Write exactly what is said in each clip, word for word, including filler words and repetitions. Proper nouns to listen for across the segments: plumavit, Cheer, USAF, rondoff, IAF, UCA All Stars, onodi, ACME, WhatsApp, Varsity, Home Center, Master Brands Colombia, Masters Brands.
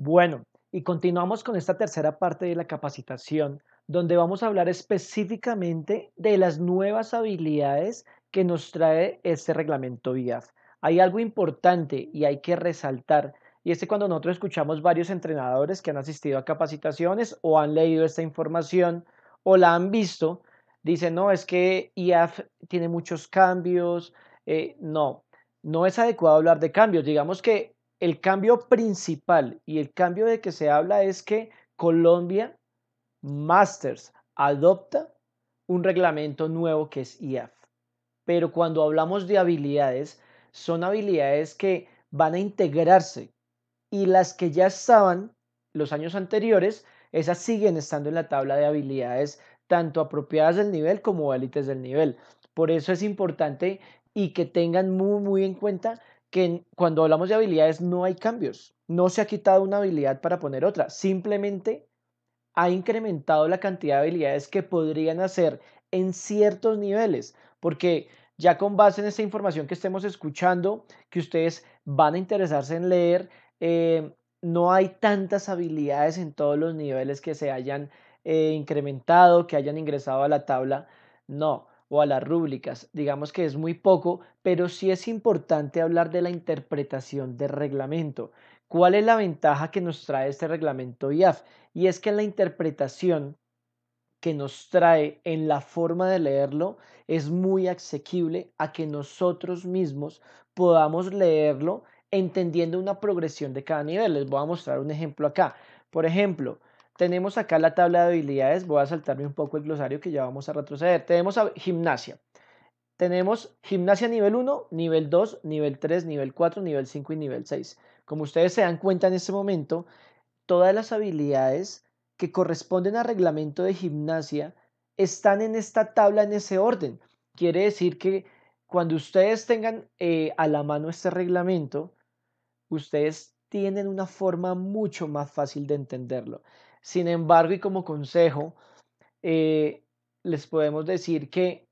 Bueno, y continuamos con esta tercera parte de la capacitación, donde vamos a hablar específicamente de las nuevas habilidades que nos trae este reglamento I A F. Hay algo importante y hay que resaltar, y es que cuando nosotros escuchamos varios entrenadores que han asistido a capacitaciones o han leído esta información o la han visto, dicen, no, es que I A F tiene muchos cambios. Eh, no, no es adecuado hablar de cambios. Digamos que el cambio principal y el cambio de que se habla es que Colombia Masters adopta un reglamento nuevo que es I A F. Pero cuando hablamos de habilidades, son habilidades que van a integrarse, y las que ya estaban los años anteriores, esas siguen estando en la tabla de habilidades, tanto apropiadas del nivel como élites del nivel. Por eso es importante y que tengan muy, muy en cuenta que cuando hablamos de habilidades no hay cambios. No se ha quitado una habilidad para poner otra. Simplemente ha incrementado la cantidad de habilidades que podrían hacer en ciertos niveles, porque ya con base en esta información que estemos escuchando, que ustedes van a interesarse en leer, eh, no hay tantas habilidades en todos los niveles que se hayan eh, incrementado, que hayan ingresado a la tabla, no, o a las rúbricas. Digamos que es muy poco, pero sí es importante hablar de la interpretación del reglamento. ¿Cuál es la ventaja que nos trae este reglamento I A F? Y es que la interpretación que nos trae en la forma de leerlo es muy asequible a que nosotros mismos podamos leerlo entendiendo una progresión de cada nivel. Les voy a mostrar un ejemplo acá. Por ejemplo, tenemos acá la tabla de habilidades. Voy a saltarme un poco el glosario que ya vamos a retroceder. Tenemos a gimnasia. Tenemos gimnasia nivel uno, nivel dos, nivel tres, nivel cuatro, nivel cinco y nivel seis. Como ustedes se dan cuenta en este momento, todas las habilidades que corresponden al reglamento de gimnasia están en esta tabla en ese orden. Quiere decir que cuando ustedes tengan eh, a la mano este reglamento, ustedes tienen una forma mucho más fácil de entenderlo. Sin embargo, y como consejo, eh, les podemos decir que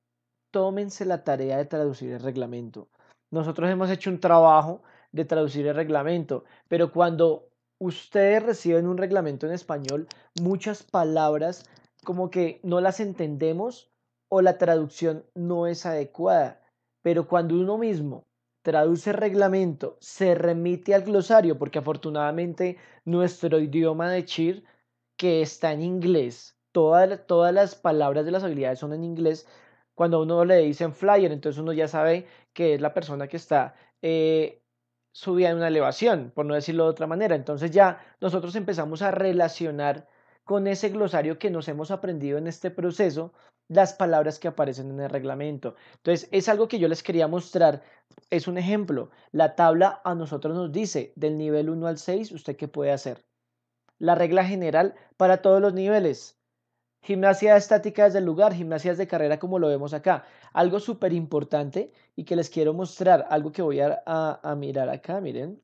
tómense la tarea de traducir el reglamento. Nosotros hemos hecho un trabajo de traducir el reglamento, pero cuando ustedes reciben un reglamento en español, muchas palabras como que no las entendemos o la traducción no es adecuada. Pero cuando uno mismo traduce el reglamento, se remite al glosario, porque afortunadamente nuestro idioma de C H I R, que está en inglés, todas, todas las palabras de las habilidades son en inglés. Cuando a uno le dicen flyer, entonces uno ya sabe que es la persona que está eh, subida en una elevación, por no decirlo de otra manera. Entonces ya nosotros empezamos a relacionar con ese glosario que nos hemos aprendido en este proceso las palabras que aparecen en el reglamento. Entonces es algo que yo les quería mostrar, es un ejemplo. La tabla a nosotros nos dice del nivel uno al seis, ¿usted qué puede hacer? La regla general para todos los niveles. Gimnasia estática desde el lugar, gimnasias de carrera como lo vemos acá. Algo súper importante y que les quiero mostrar, algo que voy a, a, a mirar acá, miren.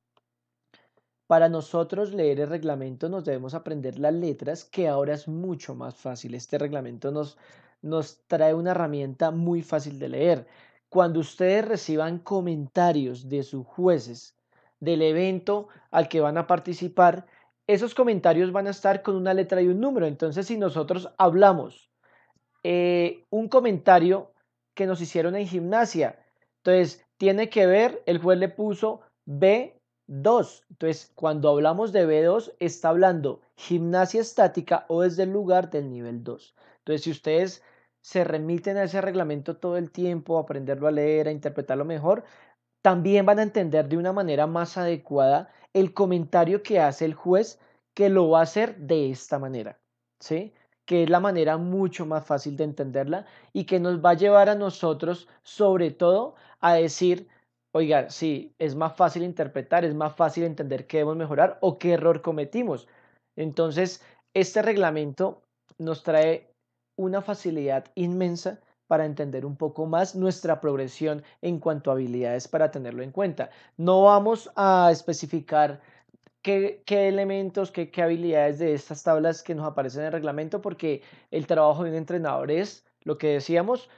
Para nosotros leer el reglamento nos debemos aprender las letras, que ahora es mucho más fácil. Este reglamento nos, nos trae una herramienta muy fácil de leer. Cuando ustedes reciban comentarios de sus jueces del evento al que van a participar, esos comentarios van a estar con una letra y un número. Entonces, si nosotros hablamos eh, un comentario que nos hicieron en gimnasia, entonces tiene que ver, el juez le puso B dos. Entonces, cuando hablamos de B dos, está hablando gimnasia estática o desde el lugar del nivel dos. Entonces, si ustedes se remiten a ese reglamento todo el tiempo, a aprenderlo a leer, a interpretarlo mejor, también van a entender de una manera más adecuada el comentario que hace el juez, que lo va a hacer de esta manera, ¿sí? Que es la manera mucho más fácil de entenderla y que nos va a llevar a nosotros, sobre todo, a decir, oiga, sí, es más fácil interpretar, es más fácil entender qué debemos mejorar o qué error cometimos. Entonces, este reglamento nos trae una facilidad inmensa para entender un poco más nuestra progresión en cuanto a habilidades, para tenerlo en cuenta. No vamos a especificar qué, qué elementos, qué, qué habilidades de estas tablas que nos aparecen en el reglamento, porque el trabajo de un entrenador es, lo que decíamos,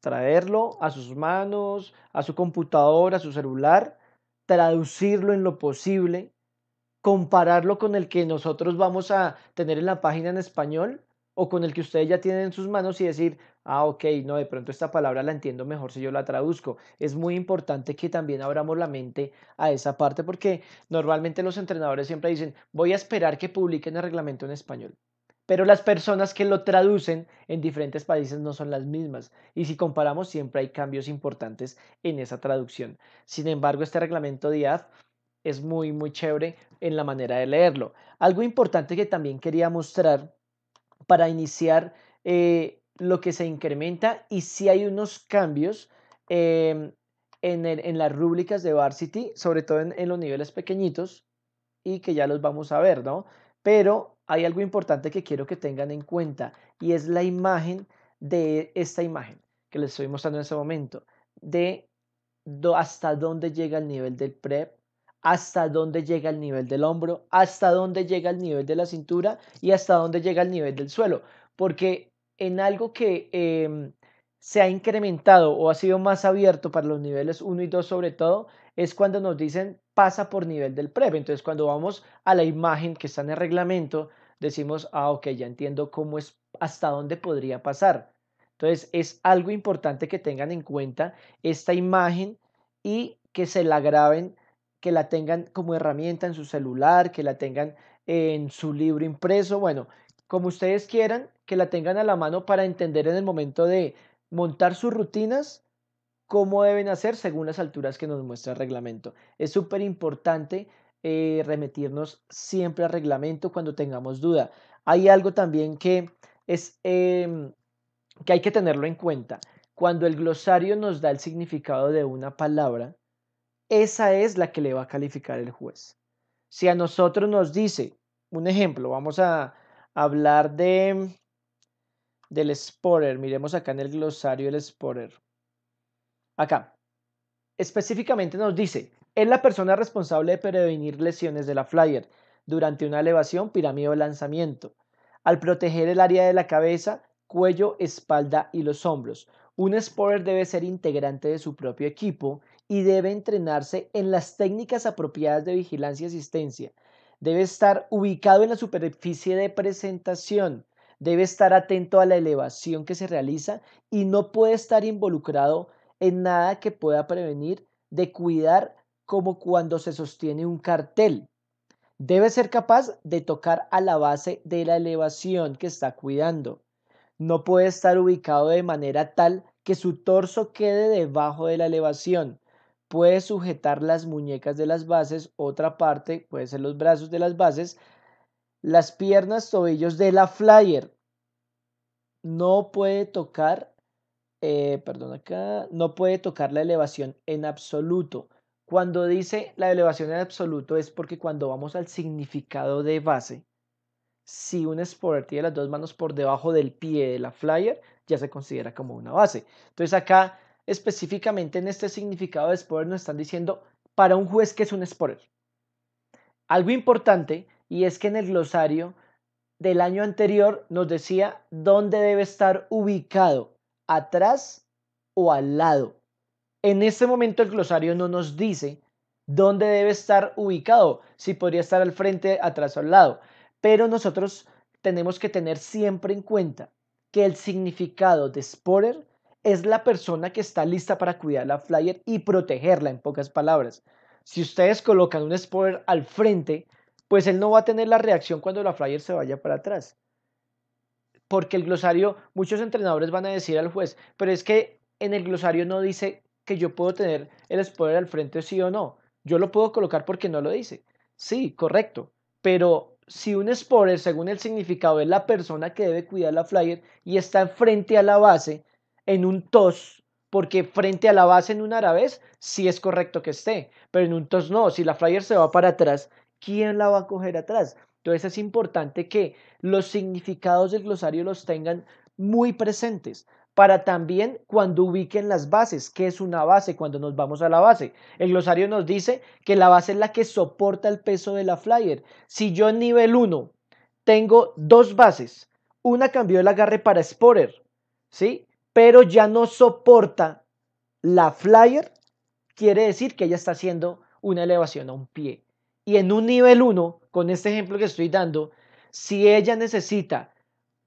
traerlo a sus manos, a su computadora, a su celular, traducirlo en lo posible, compararlo con el que nosotros vamos a tener en la página en español o con el que ustedes ya tienen en sus manos y decir, ah, ok, no, de pronto esta palabra la entiendo mejor si yo la traduzco. Es muy importante que también abramos la mente a esa parte, porque normalmente los entrenadores siempre dicen, voy a esperar que publiquen el reglamento en español. Pero las personas que lo traducen en diferentes países no son las mismas. Y si comparamos, siempre hay cambios importantes en esa traducción. Sin embargo, este reglamento de I A F es muy, muy chévere en la manera de leerlo. Algo importante que también quería mostrar para iniciar eh, lo que se incrementa y si hay unos cambios eh, en, el, en las rúbricas de Varsity, sobre todo en, en los niveles pequeñitos, y que ya los vamos a ver, ¿no? Pero hay algo importante que quiero que tengan en cuenta y es la imagen de esta imagen que les estoy mostrando en este momento, de do, hasta dónde llega el nivel del prep, hasta dónde llega el nivel del hombro, hasta dónde llega el nivel de la cintura y hasta dónde llega el nivel del suelo, porque en algo que eh, se ha incrementado o ha sido más abierto para los niveles uno y dos sobre todo, es cuando nos dicen pasa por nivel del prep. Entonces cuando vamos a la imagen que está en el reglamento, decimos, ah, ok, ya entiendo cómo es, hasta dónde podría pasar. Entonces es algo importante que tengan en cuenta esta imagen y que se la graben, que la tengan como herramienta en su celular, que la tengan en su libro impreso, bueno, como ustedes quieran, que la tengan a la mano para entender en el momento de montar sus rutinas, cómo deben hacer según las alturas que nos muestra el reglamento. Es súper importante eh, remitirnos siempre al reglamento cuando tengamos duda. Hay algo también que, es, eh, que hay que tenerlo en cuenta. Cuando el glosario nos da el significado de una palabra, esa es la que le va a calificar el juez. Si a nosotros nos dice, un ejemplo, vamos a hablar de, del spotter. Miremos acá en el glosario del spotter. Acá, específicamente nos dice, es la persona responsable de prevenir lesiones de la flyer durante una elevación, pirámide o lanzamiento, al proteger el área de la cabeza, cuello, espalda y los hombros. Un spotter debe ser integrante de su propio equipo y debe entrenarse en las técnicas apropiadas de vigilancia y asistencia. Debe estar ubicado en la superficie de presentación. Debe estar atento a la elevación que se realiza y no puede estar involucrado en nada que pueda prevenir de cuidar, como cuando se sostiene un cartel. Debe ser capaz de tocar a la base de la elevación que está cuidando. No puede estar ubicado de manera tal que su torso quede debajo de la elevación. Puede sujetar las muñecas de las bases, otra parte, puede ser los brazos de las bases, las piernas, tobillos de la flyer. No puede tocar Eh, perdón acá, no puede tocar la elevación en absoluto. Cuando dice la elevación en absoluto es porque cuando vamos al significado de base, si un spotter tiene las dos manos por debajo del pie de la flyer, ya se considera como una base. Entonces acá específicamente en este significado de spotter nos están diciendo para un juez que es un spotter. Algo importante, y es que en el glosario del año anterior nos decía dónde debe estar ubicado, atrás o al lado. En este momento el glosario no nos dice dónde debe estar ubicado, si podría estar al frente, atrás o al lado, pero nosotros tenemos que tener siempre en cuenta que el significado de spotter es la persona que está lista para cuidar la flyer y protegerla, en pocas palabras. Si ustedes colocan un spotter al frente, pues él no va a tener la reacción cuando la flyer se vaya para atrás. Porque el glosario, muchos entrenadores van a decir al juez, pero es que en el glosario no dice que yo puedo tener el spotter al frente sí o no. Yo lo puedo colocar porque no lo dice. Sí, correcto. Pero si un spotter, según el significado, es la persona que debe cuidar la flyer y está frente a la base en un toss, porque frente a la base en un arabés sí es correcto que esté, pero en un toss no. Si la flyer se va para atrás, ¿quién la va a coger atrás? Entonces es importante que los significados del glosario los tengan muy presentes para también cuando ubiquen las bases. ¿Qué es una base cuando nos vamos a la base? El glosario nos dice que la base es la que soporta el peso de la flyer. Si yo en nivel uno tengo dos bases, una cambió el agarre para spotter, ¿sí? Pero ya no soporta la flyer, quiere decir que ella está haciendo una elevación a un pie. Y en un nivel uno con este ejemplo que estoy dando, si ella necesita,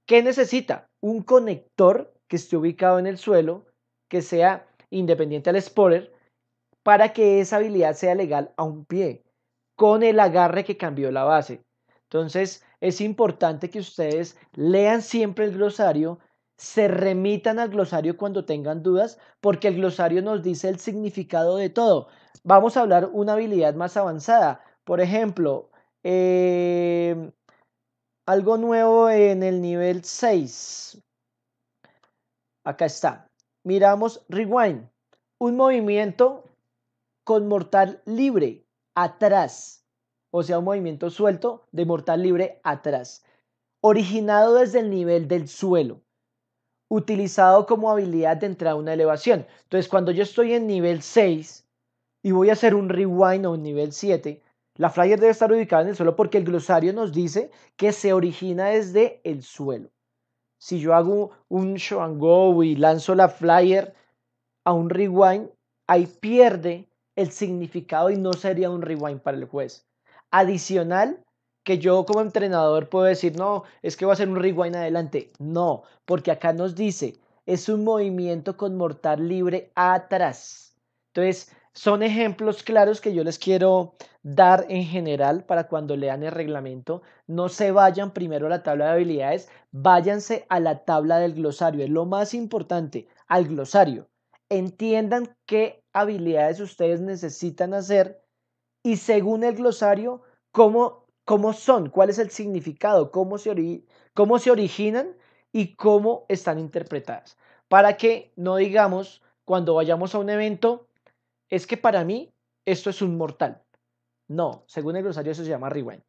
¿qué necesita? Un conector que esté ubicado en el suelo, que sea independiente al spotter, para que esa habilidad sea legal a un pie, con el agarre que cambió la base. Entonces, es importante que ustedes lean siempre el glosario, se remitan al glosario cuando tengan dudas, porque el glosario nos dice el significado de todo. Vamos a hablar una habilidad más avanzada. Por ejemplo, eh, algo nuevo en el nivel seis. Acá está. Miramos rewind. Un movimiento con mortal libre atrás. O sea, un movimiento suelto de mortal libre atrás. Originado desde el nivel del suelo. Utilizado como habilidad de entrada a una elevación. Entonces, cuando yo estoy en nivel seis y voy a hacer un rewind o un nivel siete, la flyer debe estar ubicada en el suelo porque el glosario nos dice que se origina desde el suelo. Si yo hago un show and go y lanzo la flyer a un rewind, ahí pierde el significado y no sería un rewind para el juez. Adicional, que yo como entrenador puedo decir, no, es que voy a hacer un rewind adelante. No, porque acá nos dice, es un movimiento con mortal libre atrás. Entonces, son ejemplos claros que yo les quiero dar en general para cuando lean el reglamento. No se vayan primero a la tabla de habilidades, váyanse a la tabla del glosario. Es lo más importante, al glosario. Entiendan qué habilidades ustedes necesitan hacer y según el glosario, cómo, cómo son, cuál es el significado, cómo se, ori- cómo se originan y cómo están interpretadas. Para que no digamos, cuando vayamos a un evento, es que para mí esto es un mortal. No, según el glosario eso se llama rewind.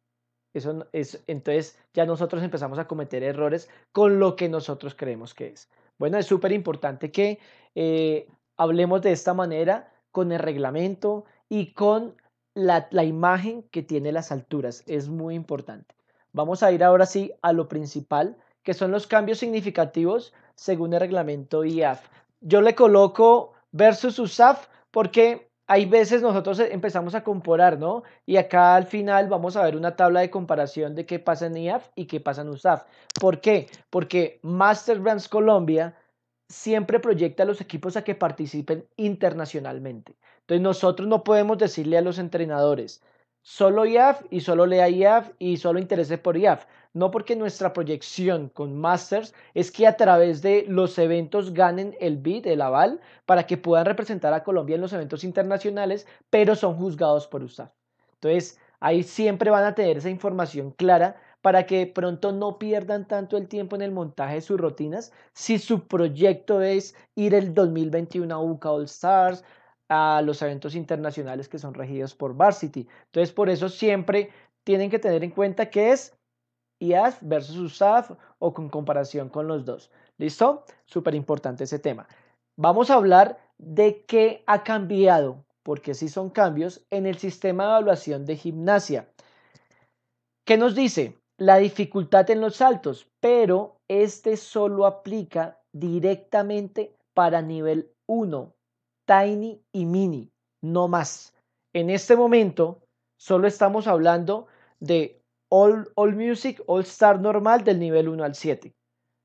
Eso es, entonces ya nosotros empezamos a cometer errores con lo que nosotros creemos que es. Bueno, es súper importante que eh, hablemos de esta manera con el reglamento y con la, la imagen que tiene las alturas. Es muy importante. Vamos a ir ahora sí a lo principal, que son los cambios significativos según el reglamento I A F. Yo le coloco versus U S A F, porque hay veces nosotros empezamos a comparar, ¿no? Y acá al final vamos a ver una tabla de comparación de qué pasa en I A F y qué pasa en U S A F. ¿Por qué? Porque Master Brands Colombia siempre proyecta a los equipos a que participen internacionalmente. Entonces nosotros no podemos decirle a los entrenadores, solo I A F y solo lea I A F y solo interese por I A F. No, porque nuestra proyección con Masters es que a través de los eventos ganen el bid, el aval, para que puedan representar a Colombia en los eventos internacionales, pero son juzgados por U S A F. Entonces, ahí siempre van a tener esa información clara para que de pronto no pierdan tanto el tiempo en el montaje de sus rutinas si su proyecto es ir el dos mil veintiuno a U C A All Stars, a los eventos internacionales que son regidos por Varsity. Entonces, por eso siempre tienen que tener en cuenta que es I A F versus U S A F o con comparación con los dos. ¿Listo? Súper importante ese tema. Vamos a hablar de qué ha cambiado, porque sí son cambios, en el sistema de evaluación de gimnasia. ¿Qué nos dice? La dificultad en los saltos, pero este solo aplica directamente para nivel uno, tiny y mini, no más. En este momento solo estamos hablando de All, all Music, All Star normal del nivel uno al siete.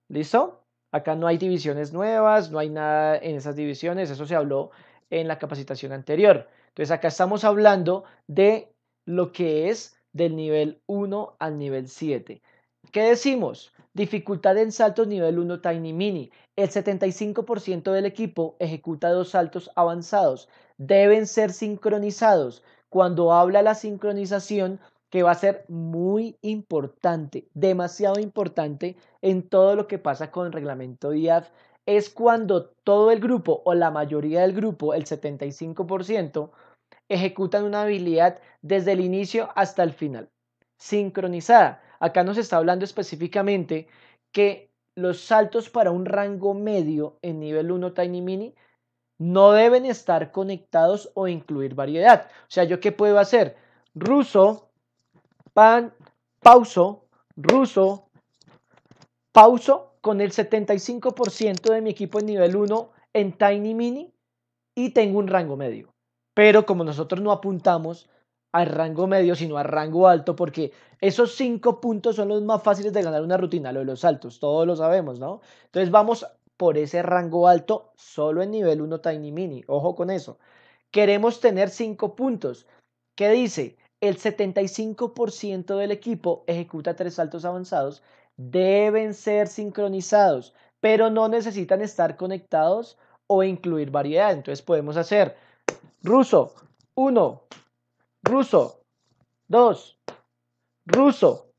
¿Listo? Acá no hay divisiones nuevas, no hay nada en esas divisiones, eso se habló en la capacitación anterior. Entonces acá estamos hablando de lo que es del nivel uno al nivel siete. ¿Qué decimos? Dificultad en saltos nivel uno Tiny Mini. El setenta y cinco por ciento del equipo ejecuta dos saltos avanzados. Deben ser sincronizados. Cuando habla la sincronización, que va a ser muy importante, demasiado importante en todo lo que pasa con el reglamento I A F, es cuando todo el grupo o la mayoría del grupo, el setenta y cinco por ciento, ejecutan una habilidad desde el inicio hasta el final, sincronizada. Acá nos está hablando específicamente que los saltos para un rango medio en nivel uno Tiny Mini no deben estar conectados o incluir variedad. O sea, ¿yo qué puedo hacer? Ruso, pan, pauso, ruso, pauso con el setenta y cinco por ciento de mi equipo en nivel uno en Tiny Mini y tengo un rango medio. Pero como nosotros no apuntamos al rango medio, sino al rango alto, porque esos cinco puntos son los más fáciles de ganar una rutina, lo de los saltos, todos lo sabemos, ¿no? Entonces vamos por ese rango alto solo en nivel uno Tiny Mini, ojo con eso. Queremos tener cinco puntos. ¿Qué dice? El setenta y cinco por ciento del equipo ejecuta tres saltos avanzados, deben ser sincronizados, pero no necesitan estar conectados o incluir variedad. Entonces podemos hacer ruso, uno, ruso, dos, ruso,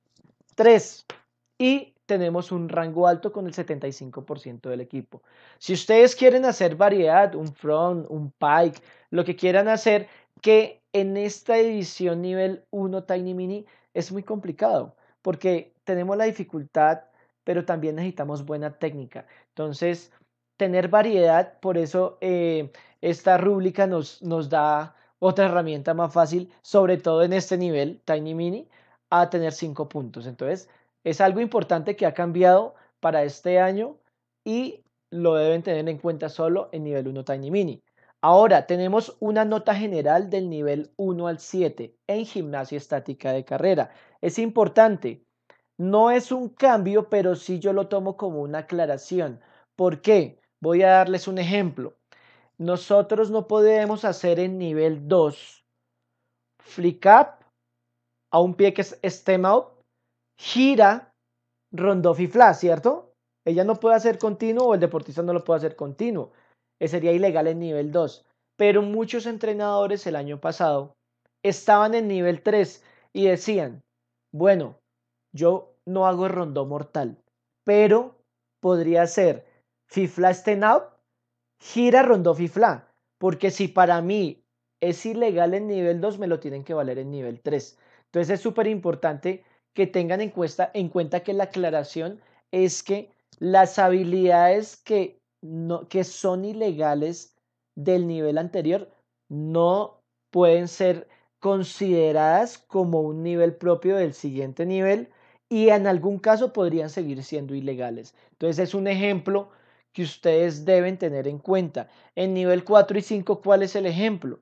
tres, y tenemos un rango alto con el setenta y cinco por ciento del equipo. Si ustedes quieren hacer variedad, un front, un pike, lo que quieran hacer, que en esta edición nivel uno Tiny Mini es muy complicado, porque tenemos la dificultad, pero también necesitamos buena técnica. Entonces, tener variedad, por eso eh, esta rúbrica nos, nos da otra herramienta más fácil, sobre todo en este nivel Tiny Mini, a tener cinco puntos. Entonces, es algo importante que ha cambiado para este año y lo deben tener en cuenta solo en nivel uno Tiny Mini. Ahora, tenemos una nota general del nivel uno al siete en gimnasia estática de carrera. Es importante, no es un cambio, pero sí yo lo tomo como una aclaración. ¿Por qué? Voy a darles un ejemplo. Nosotros no podemos hacer en nivel dos flick up a un pie que es stem out, gira, rondoff y flash, ¿cierto? Ella no puede hacer continuo o el deportista no lo puede hacer continuo. Sería ilegal en nivel dos, pero muchos entrenadores el año pasado estaban en nivel tres y decían, bueno, yo no hago rondó mortal, pero podría hacer fifla stand up, gira rondó fifla, porque si para mí es ilegal en nivel dos, me lo tienen que valer en nivel tres. Entonces es súper importante que tengan en cuenta, en cuenta que la aclaración es que las habilidades que No, que son ilegales del nivel anterior no pueden ser consideradas como un nivel propio del siguiente nivel y en algún caso podrían seguir siendo ilegales. Entonces es un ejemplo que ustedes deben tener en cuenta. En nivel cuatro y cinco, ¿cuál es el ejemplo?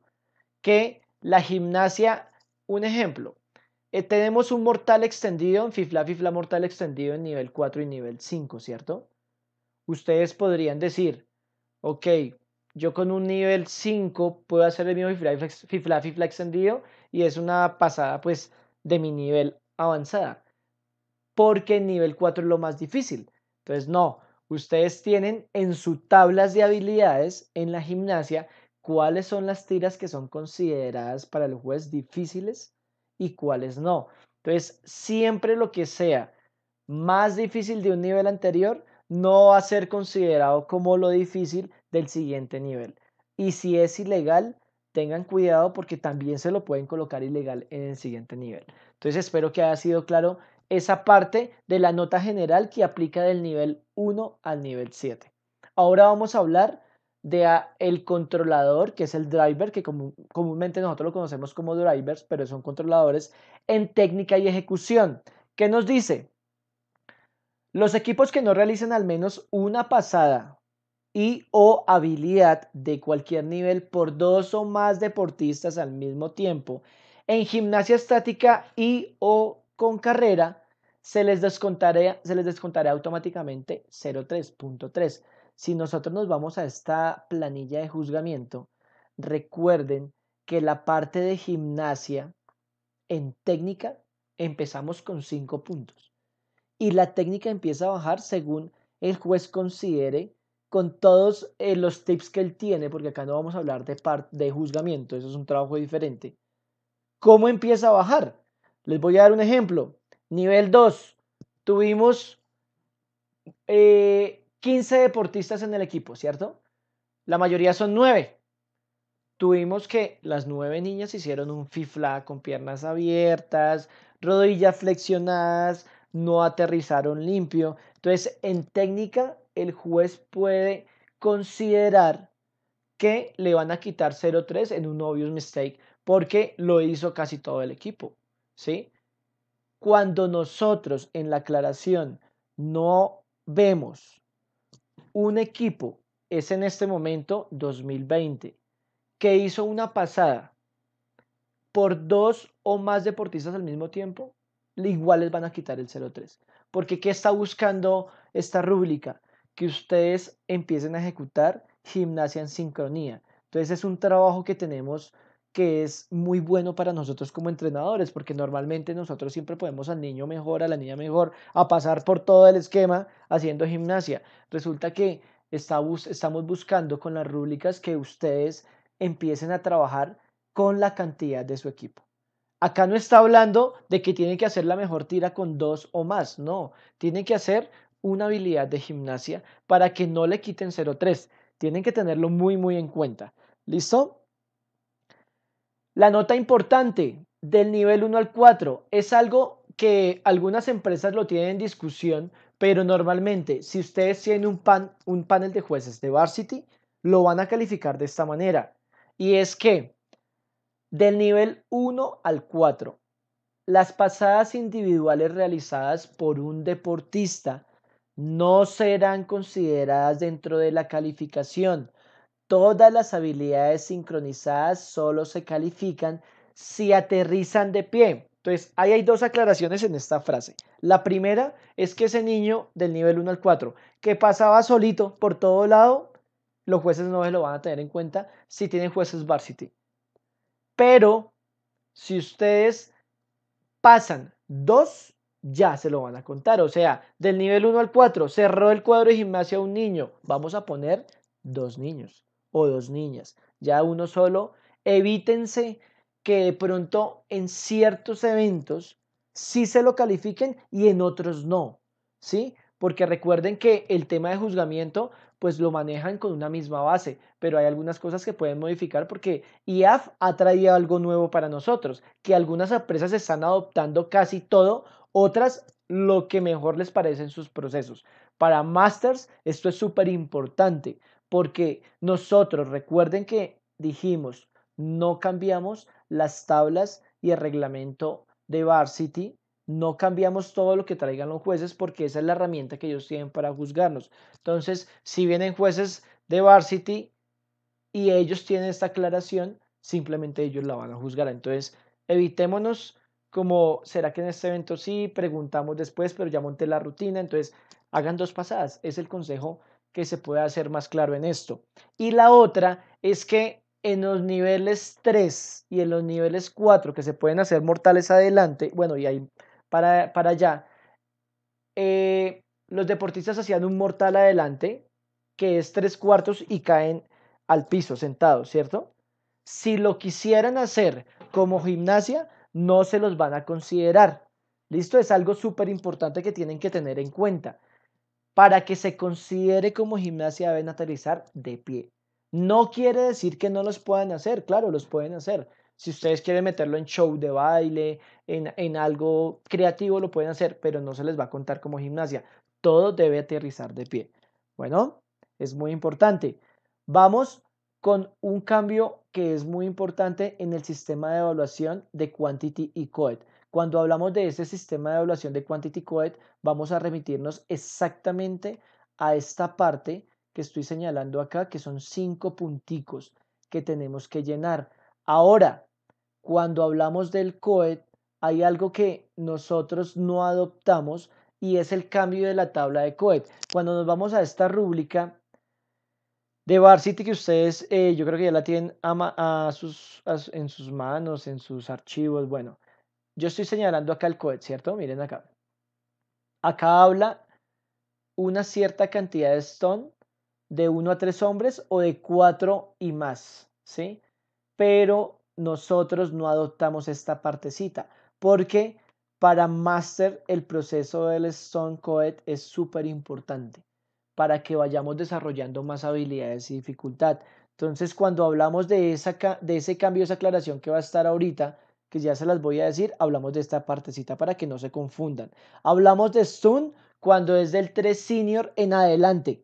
Que la gimnasia, un ejemplo, eh, tenemos un mortal extendido, en fifla, fifla mortal extendido en nivel cuatro y nivel cinco, ¿cierto? Ustedes podrían decir, ok, yo con un nivel cinco puedo hacer el mismo fifla, fifla extendido y es una pasada pues de mi nivel avanzada, porque en nivel cuatro es lo más difícil. Entonces no, ustedes tienen en sus tablas de habilidades en la gimnasia cuáles son las tiras que son consideradas para el juez difíciles y cuáles no. Entonces siempre lo que sea más difícil de un nivel anterior no va a ser considerado como lo difícil del siguiente nivel. Y si es ilegal, tengan cuidado porque también se lo pueden colocar ilegal en el siguiente nivel. Entonces espero que haya sido claro esa parte de la nota general que aplica del nivel uno al nivel siete. Ahora vamos a hablar del controlador, que es el driver, que comúnmente nosotros lo conocemos como drivers, pero son controladores en técnica y ejecución. ¿Qué nos dice? Los equipos que no realicen al menos una pasada y o habilidad de cualquier nivel por dos o más deportistas al mismo tiempo en gimnasia estática y o con carrera, se les descontará, se les descontará automáticamente cero tres punto tres. Si nosotros nos vamos a esta planilla de juzgamiento, recuerden que la parte de gimnasia en técnica empezamos con cinco puntos. Y la técnica empieza a bajar según el juez considere con todos eh, los tips que él tiene, porque acá no vamos a hablar de, de juzgamiento, eso es un trabajo diferente. ¿Cómo empieza a bajar? Les voy a dar un ejemplo. Nivel dos, tuvimos eh, quince deportistas en el equipo, ¿cierto? La mayoría son nueve. Tuvimos que las nueve niñas hicieron un fifla con piernas abiertas, rodillas flexionadas, no aterrizaron limpio. Entonces, en técnica, el juez puede considerar que le van a quitar cero tres en un obvious mistake porque lo hizo casi todo el equipo, ¿sí? Cuando nosotros en la aclaración no vemos un equipo, es en este momento dos mil veinte, que hizo una pasada por dos o más deportistas al mismo tiempo, igual les van a quitar el cero tres. Porque ¿qué está buscando esta rúbrica? Que ustedes empiecen a ejecutar gimnasia en sincronía. Entonces es un trabajo que tenemos que es muy bueno para nosotros como entrenadores, porque normalmente nosotros siempre ponemos al niño mejor, a la niña mejor, a pasar por todo el esquema haciendo gimnasia. Resulta que está bus- estamos buscando con las rúbricas que ustedes empiecen a trabajar con la cantidad de su equipo. Acá no está hablando de que tienen que hacer la mejor tira con dos o más, no. Tienen que hacer una habilidad de gimnasia para que no le quiten cero tres. Tienen que tenerlo muy, muy en cuenta. ¿Listo? La nota importante del nivel uno al cuatro es algo que algunas empresas lo tienen en discusión, pero normalmente si ustedes tienen un, pan, un panel de jueces de Varsity, lo van a calificar de esta manera. Y es que del nivel uno al cuatro, las pasadas individuales realizadas por un deportista no serán consideradas dentro de la calificación. Todas las habilidades sincronizadas solo se califican si aterrizan de pie. Entonces, ahí hay dos aclaraciones en esta frase. La primera es que ese niño del nivel uno al cuatro, que pasaba solito por todo lado, los jueces no lo van a tener en cuenta si tienen jueces Varsity. Pero si ustedes pasan dos, ya se lo van a contar. O sea, del nivel uno al cuatro, cerró el cuadro de gimnasia un niño. Vamos a poner dos niños o dos niñas. Ya uno solo. Evítense que de pronto en ciertos eventos sí se lo califiquen y en otros no. ¿Sí? Porque recuerden que el tema de juzgamiento pues lo manejan con una misma base, pero hay algunas cosas que pueden modificar porque I A F ha traído algo nuevo para nosotros, que algunas empresas están adoptando casi todo, otras lo que mejor les parece en sus procesos. Para Masters esto es súper importante porque nosotros, recuerden que dijimos, no cambiamos las tablas y el reglamento de Varsity, no cambiamos todo lo que traigan los jueces porque esa es la herramienta que ellos tienen para juzgarnos. Entonces, si vienen jueces de Varsity y ellos tienen esta aclaración, simplemente ellos la van a juzgar. Entonces, evitémonos como, ¿será que en este evento sí? Preguntamos después, pero ya monté la rutina. Entonces, hagan dos pasadas. Es el consejo que se puede hacer más claro en esto. Y la otra es que en los niveles tres y en los niveles cuatro, que se pueden hacer mortales adelante, bueno, y ahí Para, para allá, eh, los deportistas hacían un mortal adelante, que es tres cuartos y caen al piso sentados, ¿cierto? Si lo quisieran hacer como gimnasia, no se los van a considerar. ¿Listo? Es algo súper importante que tienen que tener en cuenta. Para que se considere como gimnasia deben aterrizar de pie. No quiere decir que no los puedan hacer, claro, los pueden hacer. Si ustedes quieren meterlo en show de baile, en, en algo creativo, lo pueden hacer, pero no se les va a contar como gimnasia. Todo debe aterrizar de pie. Bueno, es muy importante. Vamos con un cambio que es muy importante en el sistema de evaluación de Quantity y Coed. Cuando hablamos de ese sistema de evaluación de Quantity y Coed, vamos a remitirnos exactamente a esta parte que estoy señalando acá, que son cinco punticos que tenemos que llenar. Ahora, cuando hablamos del Coed, hay algo que nosotros no adoptamos y es el cambio de la tabla de Coed. Cuando nos vamos a esta rúbrica de Varsity que ustedes, eh, yo creo que ya la tienen a, a sus, a, en sus manos, en sus archivos. Bueno, yo estoy señalando acá el Coed, ¿cierto? Miren acá. Acá habla una cierta cantidad de stone de uno a tres hombres o de cuatro y más, ¿sí? Pero nosotros no adoptamos esta partecita porque para Master el proceso del Stone Coed es súper importante para que vayamos desarrollando más habilidades y dificultad. Entonces, cuando hablamos de, esa, de ese cambio, esa aclaración que va a estar ahorita, que ya se las voy a decir, hablamos de esta partecita para que no se confundan. Hablamos de Stone cuando es del tres senior en adelante.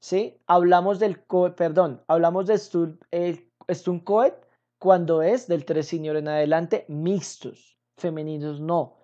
¿Sí? Hablamos del Coed, perdón, hablamos de Stone el Stun Coed cuando es del tres senior en adelante, mixtos, femeninos no.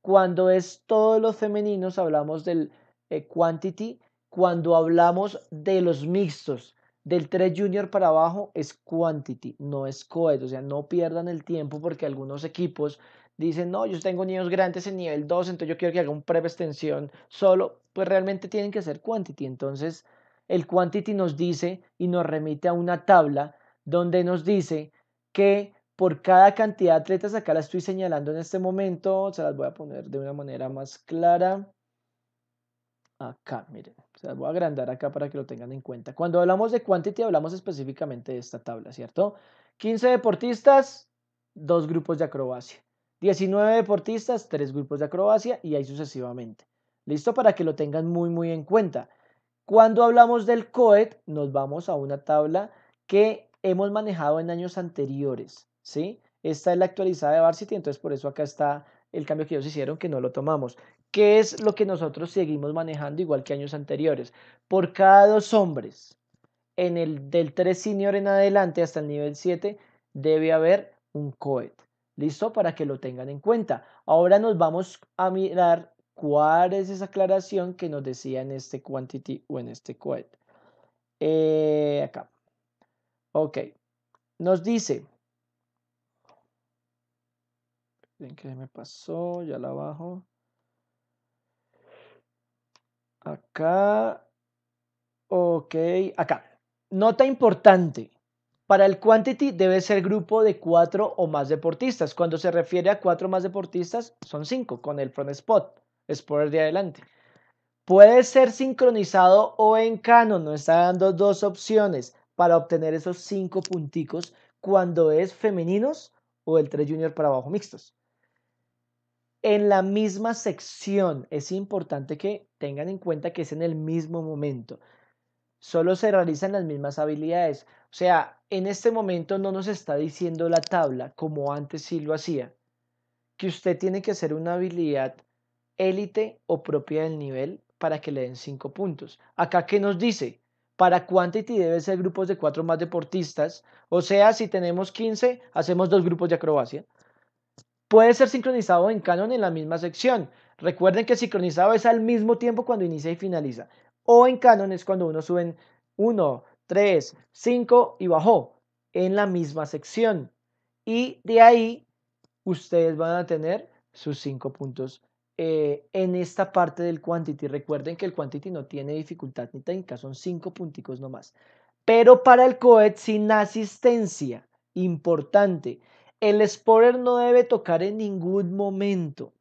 Cuando es todos los femeninos hablamos del eh, Quantity, cuando hablamos de los mixtos, Del tres junior para abajo es quantity, no es coed, o sea, no pierdan el tiempo porque algunos equipos dicen, no, yo tengo niños grandes en nivel dos, entonces yo quiero que haga un prep extensión solo, pues realmente tienen que hacer quantity. Entonces el quantity nos dice y nos remite a una tabla donde nos dice que por cada cantidad de atletas, acá la estoy señalando en este momento, se las voy a poner de una manera más clara. Acá, miren, se las voy a agrandar acá para que lo tengan en cuenta. Cuando hablamos de quantity, hablamos específicamente de esta tabla, ¿cierto? quince deportistas, dos grupos de acrobacia. diecinueve deportistas, tres grupos de acrobacia y ahí sucesivamente. ¿Listo? Para que lo tengan muy, muy en cuenta. Cuando hablamos del coed, nos vamos a una tabla que hemos manejado en años anteriores, ¿sí? Esta es la actualizada de Varsity, entonces por eso acá está el cambio que ellos hicieron, que no lo tomamos. ¿Qué es lo que nosotros seguimos manejando igual que años anteriores? Por cada dos hombres, en el del tres senior en adelante hasta el nivel siete, debe haber un coed. ¿Listo? Para que lo tengan en cuenta. Ahora nos vamos a mirar cuál es esa aclaración que nos decía en este quantity o en este coed. Eh, acá. Ok. Nos dice... ¿Qué me pasó? Ya la bajo. Acá, ok, acá, nota importante, para el quantity debe ser grupo de cuatro o más deportistas, cuando se refiere a cuatro o más deportistas son cinco, con el front spot, spotter de adelante, puede ser sincronizado o en canon, nos está dando dos opciones para obtener esos cinco punticos cuando es femeninos o el tres junior para abajo mixtos. En la misma sección, es importante que tengan en cuenta que es en el mismo momento. Solo se realizan las mismas habilidades. O sea, en este momento no nos está diciendo la tabla, como antes sí lo hacía, que usted tiene que hacer una habilidad élite o propia del nivel para que le den cinco puntos. Acá, ¿qué nos dice? Para quantity debe ser grupos de cuatro más deportistas. O sea, si tenemos quince, hacemos dos grupos de acrobacia. Puede ser sincronizado en canon en la misma sección. Recuerden que sincronizado es al mismo tiempo cuando inicia y finaliza. O en canon es cuando uno sube en uno, tres, cinco y bajó en la misma sección. Y de ahí ustedes van a tener sus cinco puntos eh, en esta parte del quantity. Recuerden que el quantity no tiene dificultad ni técnica, son cinco punticos nomás. Pero para el coed sin asistencia, importante. El spotter no debe tocar en ningún momento.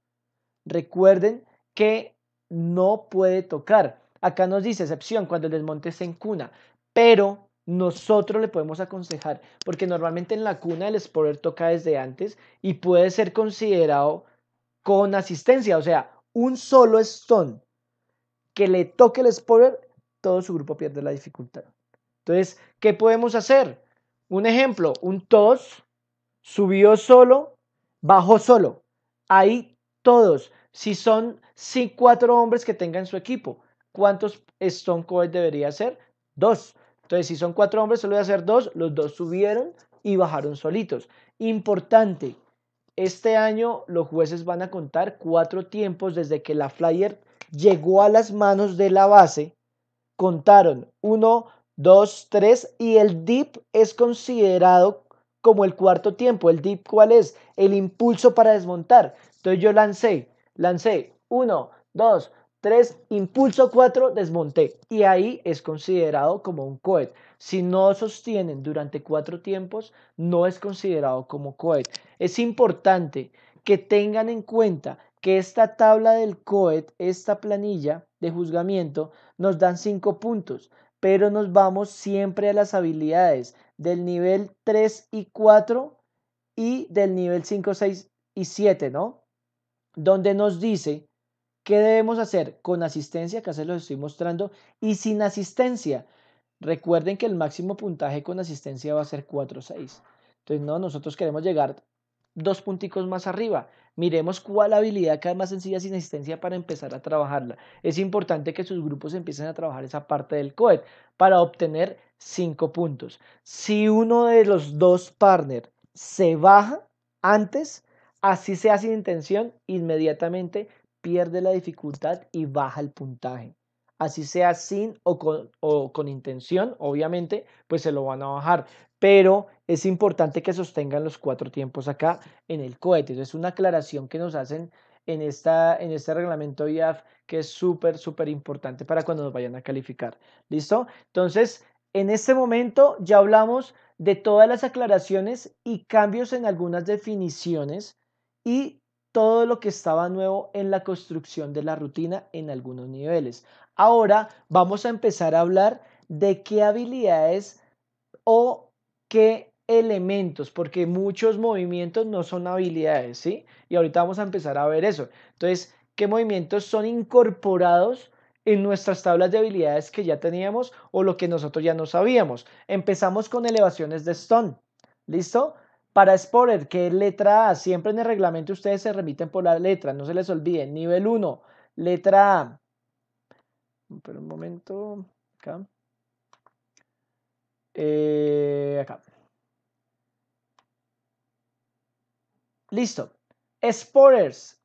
Recuerden que no puede tocar. Acá nos dice excepción cuando el desmonte es en cuna. Pero nosotros le podemos aconsejar. Porque normalmente en la cuna el spotter toca desde antes. Y puede ser considerado con asistencia. O sea, un solo stone que le toque el spotter, todo su grupo pierde la dificultad. Entonces, ¿qué podemos hacer? Un ejemplo, un toss. Subió solo, bajó solo. Ahí todos. Si son si cuatro hombres que tengan su equipo, ¿cuántos stone coed debería hacer? Dos. Entonces, si son cuatro hombres, solo debe hacer dos. Los dos subieron y bajaron solitos. Importante. Este año los jueces van a contar cuatro tiempos desde que la flyer llegó a las manos de la base. Contaron uno, dos, tres y el dip es considerado como el cuarto tiempo. ¿El dip cuál es? El impulso para desmontar. Entonces yo lancé, lancé uno, dos, tres, impulso cuatro, desmonté. Y ahí es considerado como un coed. Si no sostienen durante cuatro tiempos, no es considerado como coed. Es importante que tengan en cuenta que esta tabla del coed, esta planilla de juzgamiento, nos dan cinco puntos. Pero nos vamos siempre a las habilidades del nivel tres y cuatro y del nivel cinco, seis y siete, ¿no? Donde nos dice qué debemos hacer con asistencia, que acá se los estoy mostrando, y sin asistencia. Recuerden que el máximo puntaje con asistencia va a ser cuatro, seis. Entonces, no, nosotros queremos llegar dos punticos más arriba. Miremos cuál habilidad cae más sencilla sin asistencia para empezar a trabajarla. Es importante que sus grupos empiecen a trabajar esa parte del coed para obtener cinco puntos. Si uno de los dos partners se baja antes, así sea sin intención, inmediatamente pierde la dificultad y baja el puntaje. así sea sin o con, o con intención, obviamente, pues se lo van a bajar. Pero es importante que sostengan los cuatro tiempos acá en el cohete. Entonces, es una aclaración que nos hacen en, esta, en este reglamento I A F que es súper, súper importante para cuando nos vayan a calificar. ¿Listo? Entonces, en este momento ya hablamos de todas las aclaraciones y cambios en algunas definiciones y todo lo que estaba nuevo en la construcción de la rutina en algunos niveles. Ahora vamos a empezar a hablar de qué habilidades o qué elementos, porque muchos movimientos no son habilidades, ¿sí? Y ahorita vamos a empezar a ver eso. Entonces, ¿qué movimientos son incorporados en nuestras tablas de habilidades que ya teníamos o lo que nosotros ya no sabíamos? Empezamos con elevaciones de stone, ¿listo? Para Explorer, que es letra A, siempre en el reglamento ustedes se remiten por la letra, no se les olvide. Nivel uno, letra A. Pero un momento, acá. Eh, acá. Listo. Explorers,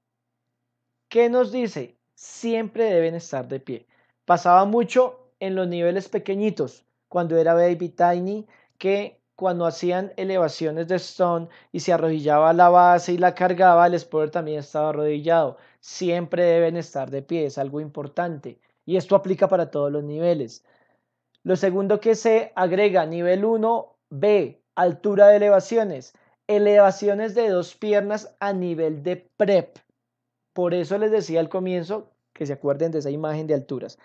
¿qué nos dice? Siempre deben estar de pie. Pasaba mucho en los niveles pequeñitos, cuando era Baby Tiny, que cuando hacían elevaciones de stone y se arrodillaba la base y la cargaba, el explorer también estaba arrodillado. Siempre deben estar de pie, es algo importante. Y esto aplica para todos los niveles. Lo segundo que se agrega, nivel uno, B, altura de elevaciones. Elevaciones de dos piernas a nivel de prep. Por eso les decía al comienzo, que se acuerden de esa imagen de alturas.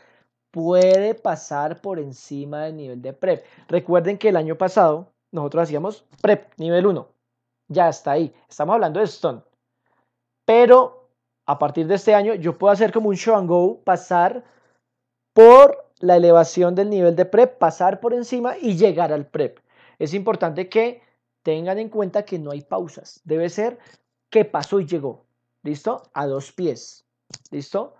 Puede pasar por encima del nivel de prep. Recuerden que el año pasado nosotros hacíamos prep, nivel uno. Ya está ahí. Estamos hablando de stone. Pero a partir de este año yo puedo hacer como un show and go, pasar por la elevación del nivel de prep, pasar por encima y llegar al prep. Es importante que tengan en cuenta que no hay pausas. Debe ser que pasó y llegó. ¿Listo? A dos pies. ¿Listo?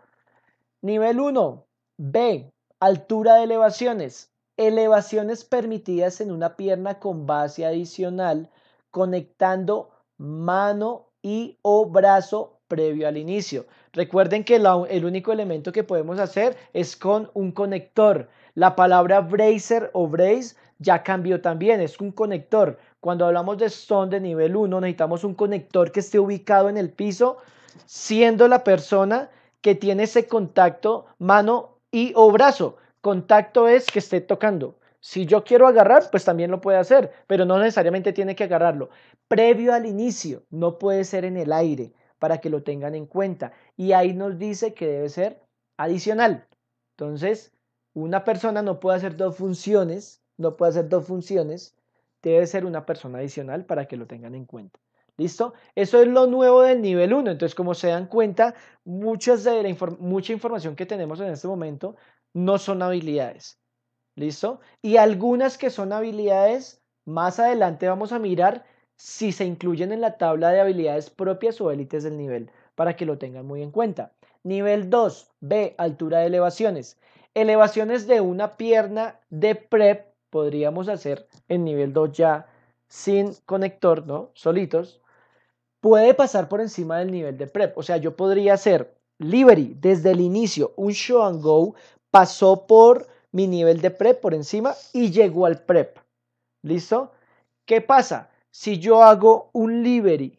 Nivel uno. B. Altura de elevaciones. Elevaciones permitidas en una pierna con base adicional, conectando mano y o brazo previo al inicio. Recuerden que la, el único elemento que podemos hacer es con un conector. La palabra bracer o brace ya cambió también, es un conector. Cuando hablamos de stone de nivel uno, necesitamos un conector que esté ubicado en el piso, siendo la persona que tiene ese contacto mano y o brazo. Contacto es que esté tocando. Si yo quiero agarrar, pues también lo puede hacer, pero no necesariamente tiene que agarrarlo. Previo al inicio, no puede ser en el aire, para que lo tengan en cuenta. Y ahí nos dice que debe ser adicional. Entonces, una persona no puede hacer dos funciones, no puede hacer dos funciones, debe ser una persona adicional para que lo tengan en cuenta. ¿Listo? Eso es lo nuevo del nivel uno. Entonces, como se dan cuenta, muchas de la inform- mucha información que tenemos en este momento no son habilidades. ¿Listo? Y algunas que son habilidades, más adelante vamos a mirar si se incluyen en la tabla de habilidades propias o élites del nivel, para que lo tengan muy en cuenta. Nivel dos, B, altura de elevaciones. Elevaciones de una pierna de prep podríamos hacer en nivel dos ya sin conector, ¿no? Solitos. Puede pasar por encima del nivel de prep. O sea, yo podría hacer livery desde el inicio, un show and go, pasó por mi nivel de prep por encima y llegó al prep. ¿Listo? ¿Qué pasa? Si yo hago un livery,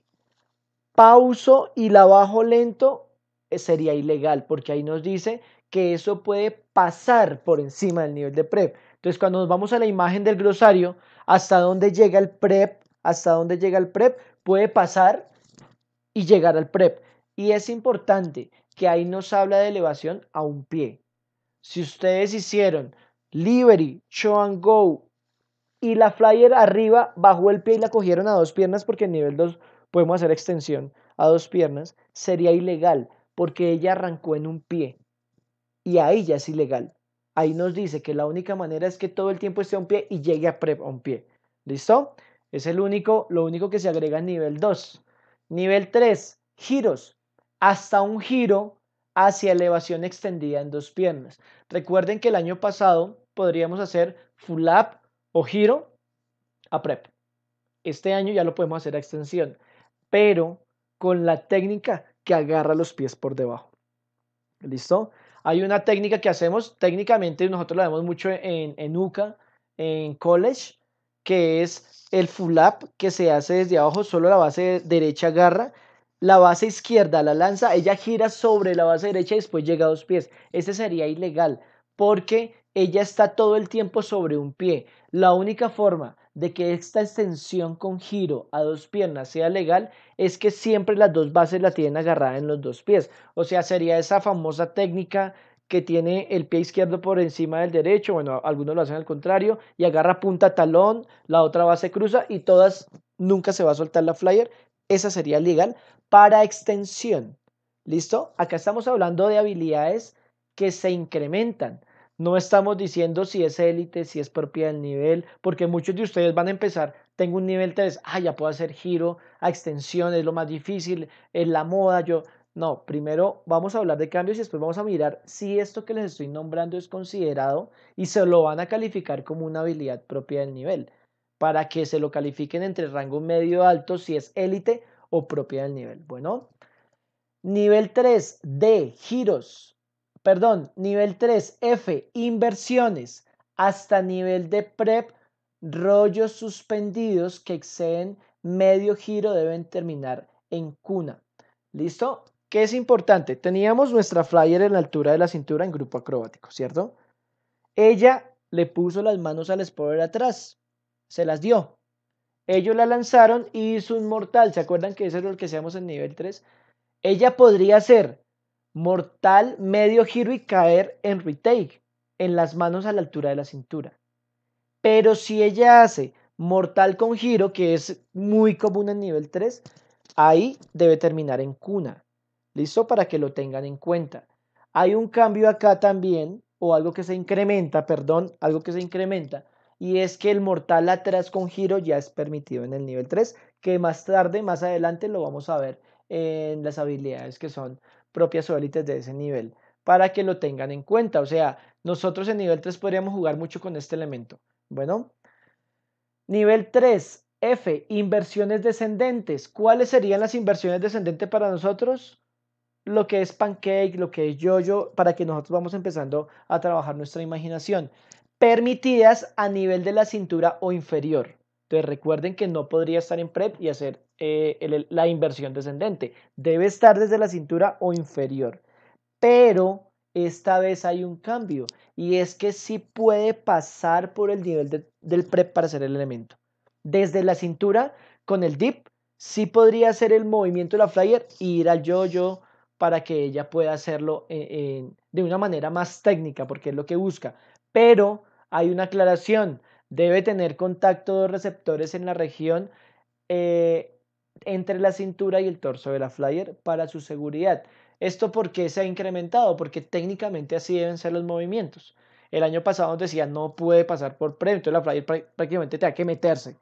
pauso y la bajo lento, sería ilegal porque ahí nos dice que eso puede pasar por encima del nivel de prep. Entonces, cuando nos vamos a la imagen del glosario, hasta dónde llega el prep, hasta dónde llega el prep, puede pasar y llegar al prep. Y es importante que ahí nos habla de elevación a un pie. Si ustedes hicieron livery, show and go y la flyer arriba bajó el pie y la cogieron a dos piernas, porque en nivel dos podemos hacer extensión a dos piernas, sería ilegal porque ella arrancó en un pie y ahí ya es ilegal. Ahí nos dice que la única manera es que todo el tiempo esté a un pie y llegue a prep a un pie. ¿Listo? Es el único, lo único que se agrega en nivel dos. Nivel tres, giros. Hasta un giro hacia elevación extendida en dos piernas. Recuerden que el año pasado podríamos hacer full up o giro a prep. Este año ya lo podemos hacer a extensión, pero con la técnica que agarra los pies por debajo. ¿Listo? Hay una técnica que hacemos, técnicamente nosotros la vemos mucho en, en U C A, en college, que es el full up, que se hace desde abajo, solo la base derecha agarra, la base izquierda la lanza, ella gira sobre la base derecha y después llega a dos pies. Este sería ilegal porque ella está todo el tiempo sobre un pie. La única forma de que esta extensión con giro a dos piernas sea legal es que siempre las dos bases la tienen agarrada en los dos pies. O sea, sería esa famosa técnica que tiene el pie izquierdo por encima del derecho, bueno, algunos lo hacen al contrario, y agarra punta talón, la otra base cruza y todas, nunca se va a soltar la flyer. Esa sería legal para extensión. ¿Listo? Acá estamos hablando de habilidades que se incrementan. No estamos diciendo si es élite, si es propia del nivel, porque muchos de ustedes van a empezar, tengo un nivel tres, ah, ya puedo hacer giro a extensión, es lo más difícil, es la moda, yo... No, primero vamos a hablar de cambios y después vamos a mirar si esto que les estoy nombrando es considerado y se lo van a calificar como una habilidad propia del nivel, para que se lo califiquen entre rango medio alto si es élite o propia del nivel. Bueno, nivel tres de giros, perdón, nivel tres F, inversiones, hasta nivel de prep, rollos suspendidos que exceden medio giro deben terminar en cuna. ¿Listo? ¿Qué es importante? Teníamos nuestra flyer en la altura de la cintura en grupo acrobático, ¿cierto? Ella le puso las manos al spoiler atrás, se las dio. Ellos la lanzaron y hizo un mortal. ¿Se acuerdan que ese es lo que hacíamos en nivel tres? Ella podría hacer mortal, medio giro y caer en retake, en las manos a la altura de la cintura. Pero si ella hace mortal con giro, que es muy común en nivel tres, ahí debe terminar en cuna. ¿Listo? Para que lo tengan en cuenta. Hay un cambio acá también, o algo que se incrementa, perdón, algo que se incrementa, y es que el mortal atrás con giro ya es permitido en el nivel tres, que más tarde, más adelante lo vamos a ver en las habilidades que son propias o élites de ese nivel, para que lo tengan en cuenta. O sea, nosotros en nivel tres podríamos jugar mucho con este elemento. Bueno, nivel tres. F, inversiones descendentes. ¿Cuáles serían las inversiones descendentes para nosotros? Lo que es pancake, lo que es yo-yo, para que nosotros vamos empezando a trabajar nuestra imaginación. Permitidas a nivel de la cintura o inferior. Entonces recuerden que no podría estar en prep y hacer eh, el, la inversión descendente. Debe estar desde la cintura o inferior. Pero esta vez hay un cambio, y es que sí puede pasar por el nivel de, del prep para hacer el elemento. Desde la cintura, con el dip, sí podría hacer el movimiento de la flyer e ir al yo-yo para que ella pueda hacerlo en, en, de una manera más técnica, porque es lo que busca. Pero hay una aclaración, debe tener contacto de receptores en la región eh, entre la cintura y el torso de la flyer para su seguridad. ¿Esto por qué se ha incrementado? Porque técnicamente así deben ser los movimientos. El año pasado nos decía no puede pasar por prep, entonces la flyer prácticamente tenía que meterse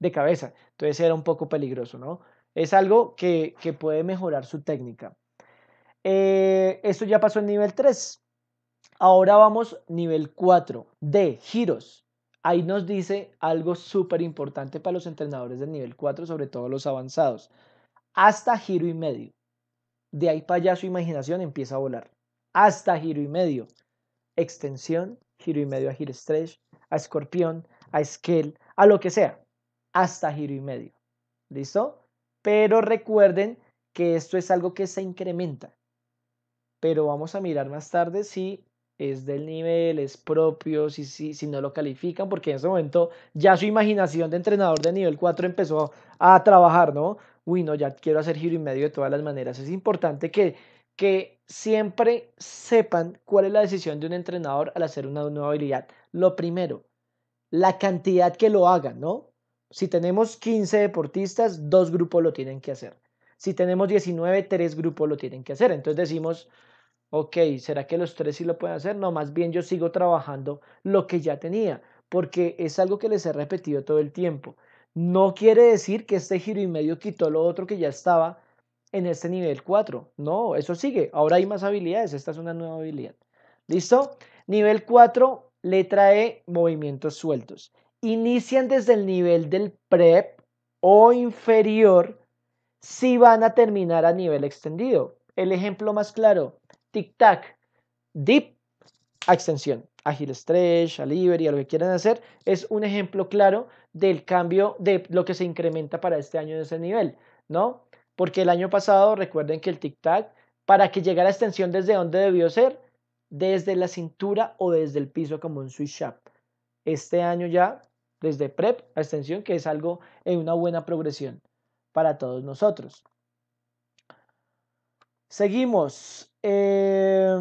de cabeza, entonces era un poco peligroso, ¿no? Es algo que, que puede mejorar su técnica. Eh, esto ya pasó en nivel tres. Ahora vamos nivel cuatro, de giros. Ahí nos dice algo súper importante para los entrenadores del nivel cuatro, sobre todo los avanzados. Hasta giro y medio. De ahí para allá su imaginación empieza a volar. Hasta giro y medio. Extensión, giro y medio a giro stretch, a escorpión, a scale, a lo que sea. Hasta giro y medio. ¿Listo? Pero recuerden que esto es algo que se incrementa. Pero vamos a mirar más tarde si es del nivel, es propio, si, si, si no lo califican, porque en ese momento ya su imaginación de entrenador de nivel cuatro empezó a trabajar, ¿no? Uy, no, ya quiero hacer giro y medio de todas las maneras. Es importante que, que siempre sepan cuál es la decisión de un entrenador al hacer una nueva habilidad. Lo primero, la cantidad que lo hagan, ¿no? Si tenemos quince deportistas, dos grupos lo tienen que hacer. Si tenemos diecinueve, tres grupos lo tienen que hacer. Entonces decimos, ok, ¿será que los tres sí lo pueden hacer? No, más bien yo sigo trabajando lo que ya tenía, porque es algo que les he repetido todo el tiempo. No quiere decir que este giro y medio quitó lo otro que ya estaba en este nivel cuatro. No, eso sigue. Ahora hay más habilidades. Esta es una nueva habilidad. ¿Listo? Nivel cuatro, letra E, movimientos sueltos. Inician desde el nivel del prep o inferior si van a terminar a nivel extendido. El ejemplo más claro, tic-tac. Dip a extensión, ágil stretch, a liberty, a lo que quieran hacer, es un ejemplo claro del cambio de lo que se incrementa para este año de ese nivel, ¿no? Porque el año pasado, recuerden que el tic-tac, para que llegara a extensión, ¿desde dónde debió ser? Desde la cintura o desde el piso, como un switch up. Este año ya, desde prep a extensión, que es algo en una buena progresión para todos nosotros. Seguimos. Eh,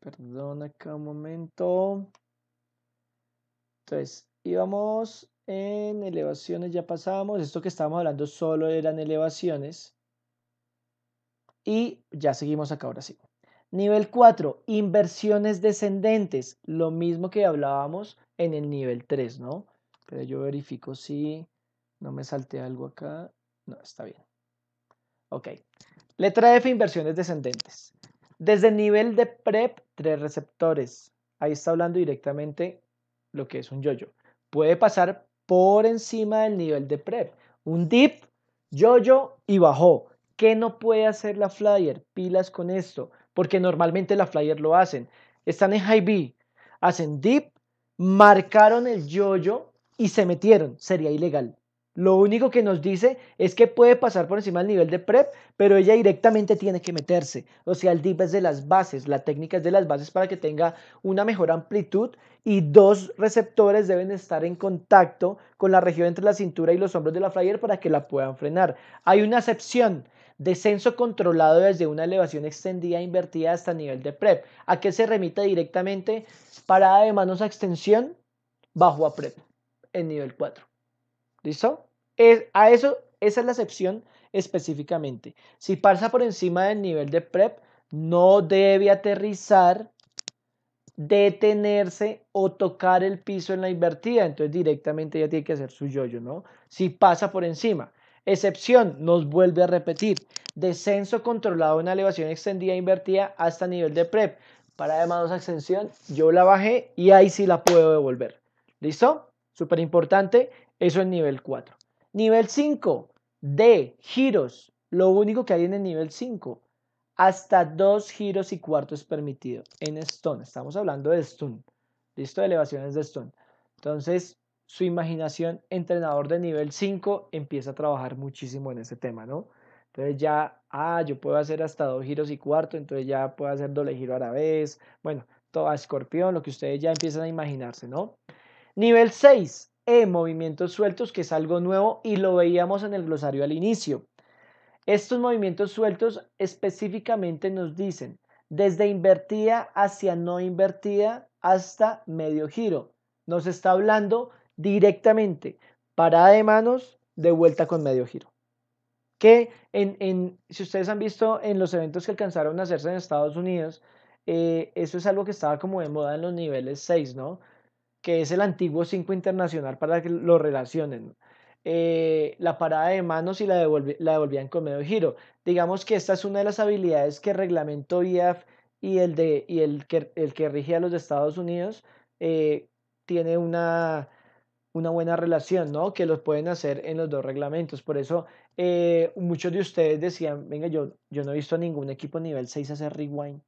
perdón acá un momento. Entonces, íbamos en elevaciones, ya pasamos. Esto que estábamos hablando solo eran elevaciones. Y ya seguimos acá ahora sí. Nivel cuatro, inversiones descendentes. Lo mismo que hablábamos en el nivel tres, ¿no? Pero yo verifico si no me salté algo acá. No, está bien. Ok. Letra F, inversiones descendentes. Desde el nivel de prep, tres receptores. Ahí está hablando directamente lo que es un yoyo. Puede pasar por encima del nivel de prep. Un dip, yoyo y bajó. ¿Qué no puede hacer la flyer? Pilas con esto, porque normalmente la flyer lo hacen. Están en high B, hacen dip, marcaron el yoyo y se metieron. Sería ilegal. Lo único que nos dice es que puede pasar por encima del nivel de prep, pero ella directamente tiene que meterse. O sea, el dip es de las bases, la técnica es de las bases para que tenga una mejor amplitud, y dos receptores deben estar en contacto con la región entre la cintura y los hombros de la flyer para que la puedan frenar. Hay una excepción. Descenso controlado desde una elevación extendida invertida hasta nivel de prep. ¿A qué se remite directamente? Parada de manos a extensión, bajo a prep en nivel cuatro. ¿Listo? Es, a eso, esa es la excepción específicamente. Si pasa por encima del nivel de prep, no debe aterrizar, detenerse o tocar el piso en la invertida. Entonces directamente ya tiene que hacer su yoyo, ¿no? Si pasa por encima. Excepción, nos vuelve a repetir, descenso controlado, una elevación extendida invertida hasta nivel de prep. Para de manos a extensión, yo la bajé y ahí sí la puedo devolver. ¿Listo? Súper importante, eso en nivel cuatro. Nivel cinco, D, giros. Lo único que hay en el nivel cinco, hasta dos giros y cuarto es permitido en stun. Estamos hablando de stun. ¿Listo? De elevaciones de stun. Entonces, su imaginación, entrenador de nivel cinco, empieza a trabajar muchísimo en ese tema, ¿no? Entonces ya, ah, yo puedo hacer hasta dos giros y cuarto, entonces ya puedo hacer doble giro a la vez, bueno, todo a escorpión, lo que ustedes ya empiezan a imaginarse, ¿no? Nivel seis, E, movimientos sueltos, que es algo nuevo y lo veíamos en el glosario al inicio. Estos movimientos sueltos específicamente nos dicen, desde invertida hacia no invertida hasta medio giro. Nos está hablando directamente, parada de manos, de vuelta con medio giro. Que en, en, si ustedes han visto en los eventos que alcanzaron a hacerse en Estados Unidos, eh, eso es algo que estaba como de moda en los niveles seis, ¿no? Que es el antiguo cinco internacional para que lo relacionen. Eh, la parada de manos y la, devolvi la devolvían con medio giro. Digamos que esta es una de las habilidades que reglamentó I A F y el, de, y el, que, el que rige a los de Estados Unidos eh, tiene una... una buena relación, ¿no? Que los pueden hacer en los dos reglamentos. Por eso eh, muchos de ustedes decían, venga, yo, yo no he visto a ningún equipo nivel seis hacer rewind.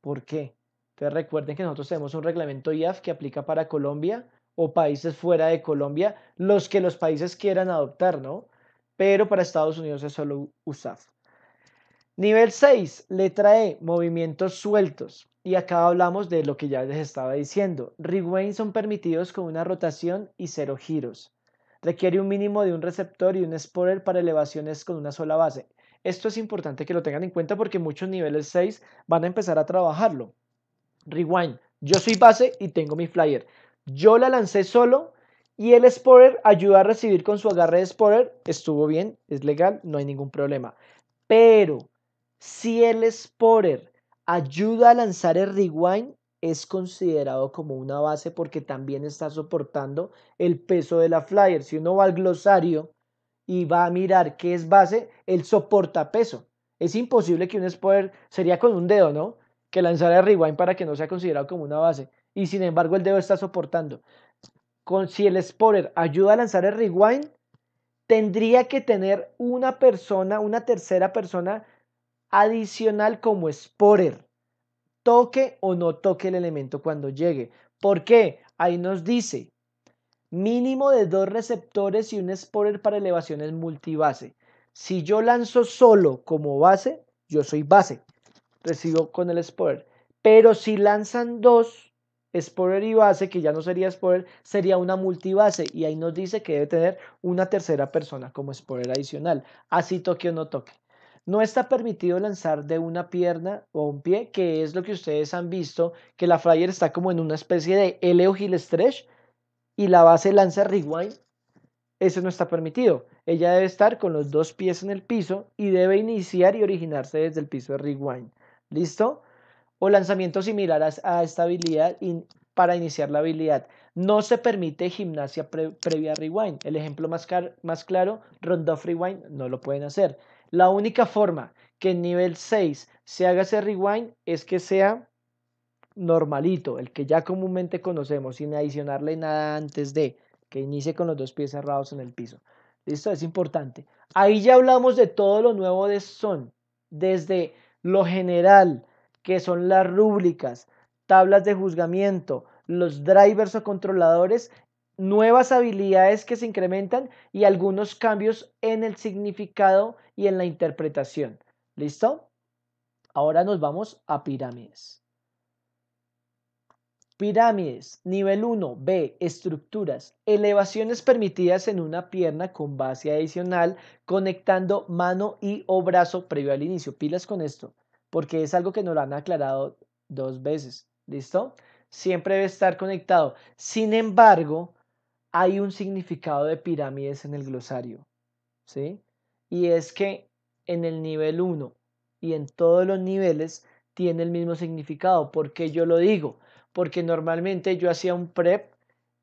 ¿Por qué? Entonces recuerden que nosotros tenemos un reglamento I A F que aplica para Colombia o países fuera de Colombia, los que los países quieran adoptar, ¿no? Pero para Estados Unidos es solo U S A F. Nivel seis, letra E, movimientos sueltos. Y acá hablamos de lo que ya les estaba diciendo. Rewind son permitidos con una rotación y cero giros. Requiere un mínimo de un receptor y un spotter para elevaciones con una sola base. Esto es importante que lo tengan en cuenta porque muchos niveles seis van a empezar a trabajarlo. Rewind. Yo soy base y tengo mi flyer. Yo la lancé solo y el spotter ayuda a recibir con su agarre de spotter. Estuvo bien, es legal, no hay ningún problema. Pero si el spotter ayuda a lanzar el rewind, es considerado como una base porque también está soportando el peso de la flyer. Si uno va al glosario y va a mirar qué es base, él soporta peso. Es imposible que un spotter, sería con un dedo, ¿no? Que lanzara el rewind para que no sea considerado como una base. Y sin embargo el dedo está soportando. Con, si el spotter ayuda a lanzar el rewind, tendría que tener una persona, una tercera persona adicional como spotter. toque o no toque el elemento cuando llegue. ¿Por qué? Ahí nos dice mínimo de dos receptores y un spotter para elevaciones multibase. Si yo lanzo solo como base, yo soy base, recibo con el spotter. Pero si lanzan dos, spotter y base, que ya no sería spotter, sería una multibase. Y ahí nos dice que debe tener una tercera persona como spotter adicional, así toque o no toque. No está permitido lanzar de una pierna o un pie, que es lo que ustedes han visto, que la flyer está como en una especie de L o heel stretch y la base lanza rewind. Eso no está permitido. Ella debe estar con los dos pies en el piso y debe iniciar y originarse desde el piso de rewind. ¿Listo? O lanzamiento similar a, a esta habilidad in, para iniciar la habilidad. No se permite gimnasia pre, previa a rewind. El ejemplo más, car, más claro, Rondoff rewind, no lo pueden hacer. La única forma que en nivel seis se haga ese rewind es que sea normalito, el que ya comúnmente conocemos, sin adicionarle nada antes de que inicie con los dos pies cerrados en el piso. Listo, es importante. Ahí ya hablamos de todo lo nuevo de Son, desde lo general, que son las rúbricas, tablas de juzgamiento, los drivers o controladores, nuevas habilidades que se incrementan y algunos cambios en el significado y en la interpretación. ¿Listo? Ahora nos vamos a pirámides. Pirámides, nivel uno, B, estructuras, elevaciones permitidas en una pierna con base adicional, conectando mano y o brazo previo al inicio. Pilas con esto, porque es algo que nos lo han aclarado dos veces. ¿Listo? Siempre debe estar conectado. Sin embargo, hay un significado de pirámides en el glosario, ¿sí? Y es que en el nivel uno y en todos los niveles tiene el mismo significado. ¿Por qué yo lo digo? Porque normalmente yo hacía un prep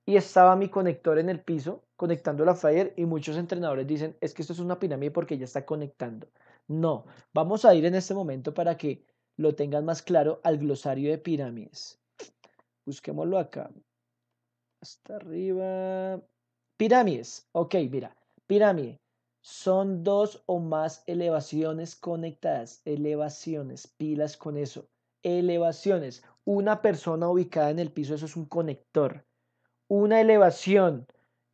y estaba mi conector en el piso conectando la flyer y muchos entrenadores dicen, es que esto es una pirámide porque ya está conectando. No, vamos a ir en este momento para que lo tengan más claro al glosario de pirámides. Busquémoslo acá. Hasta arriba. Pirámides. Ok, mira. Pirámide. Son dos o más elevaciones conectadas. Elevaciones. Pilas con eso. Elevaciones. Una persona ubicada en el piso, eso es un conector. Una elevación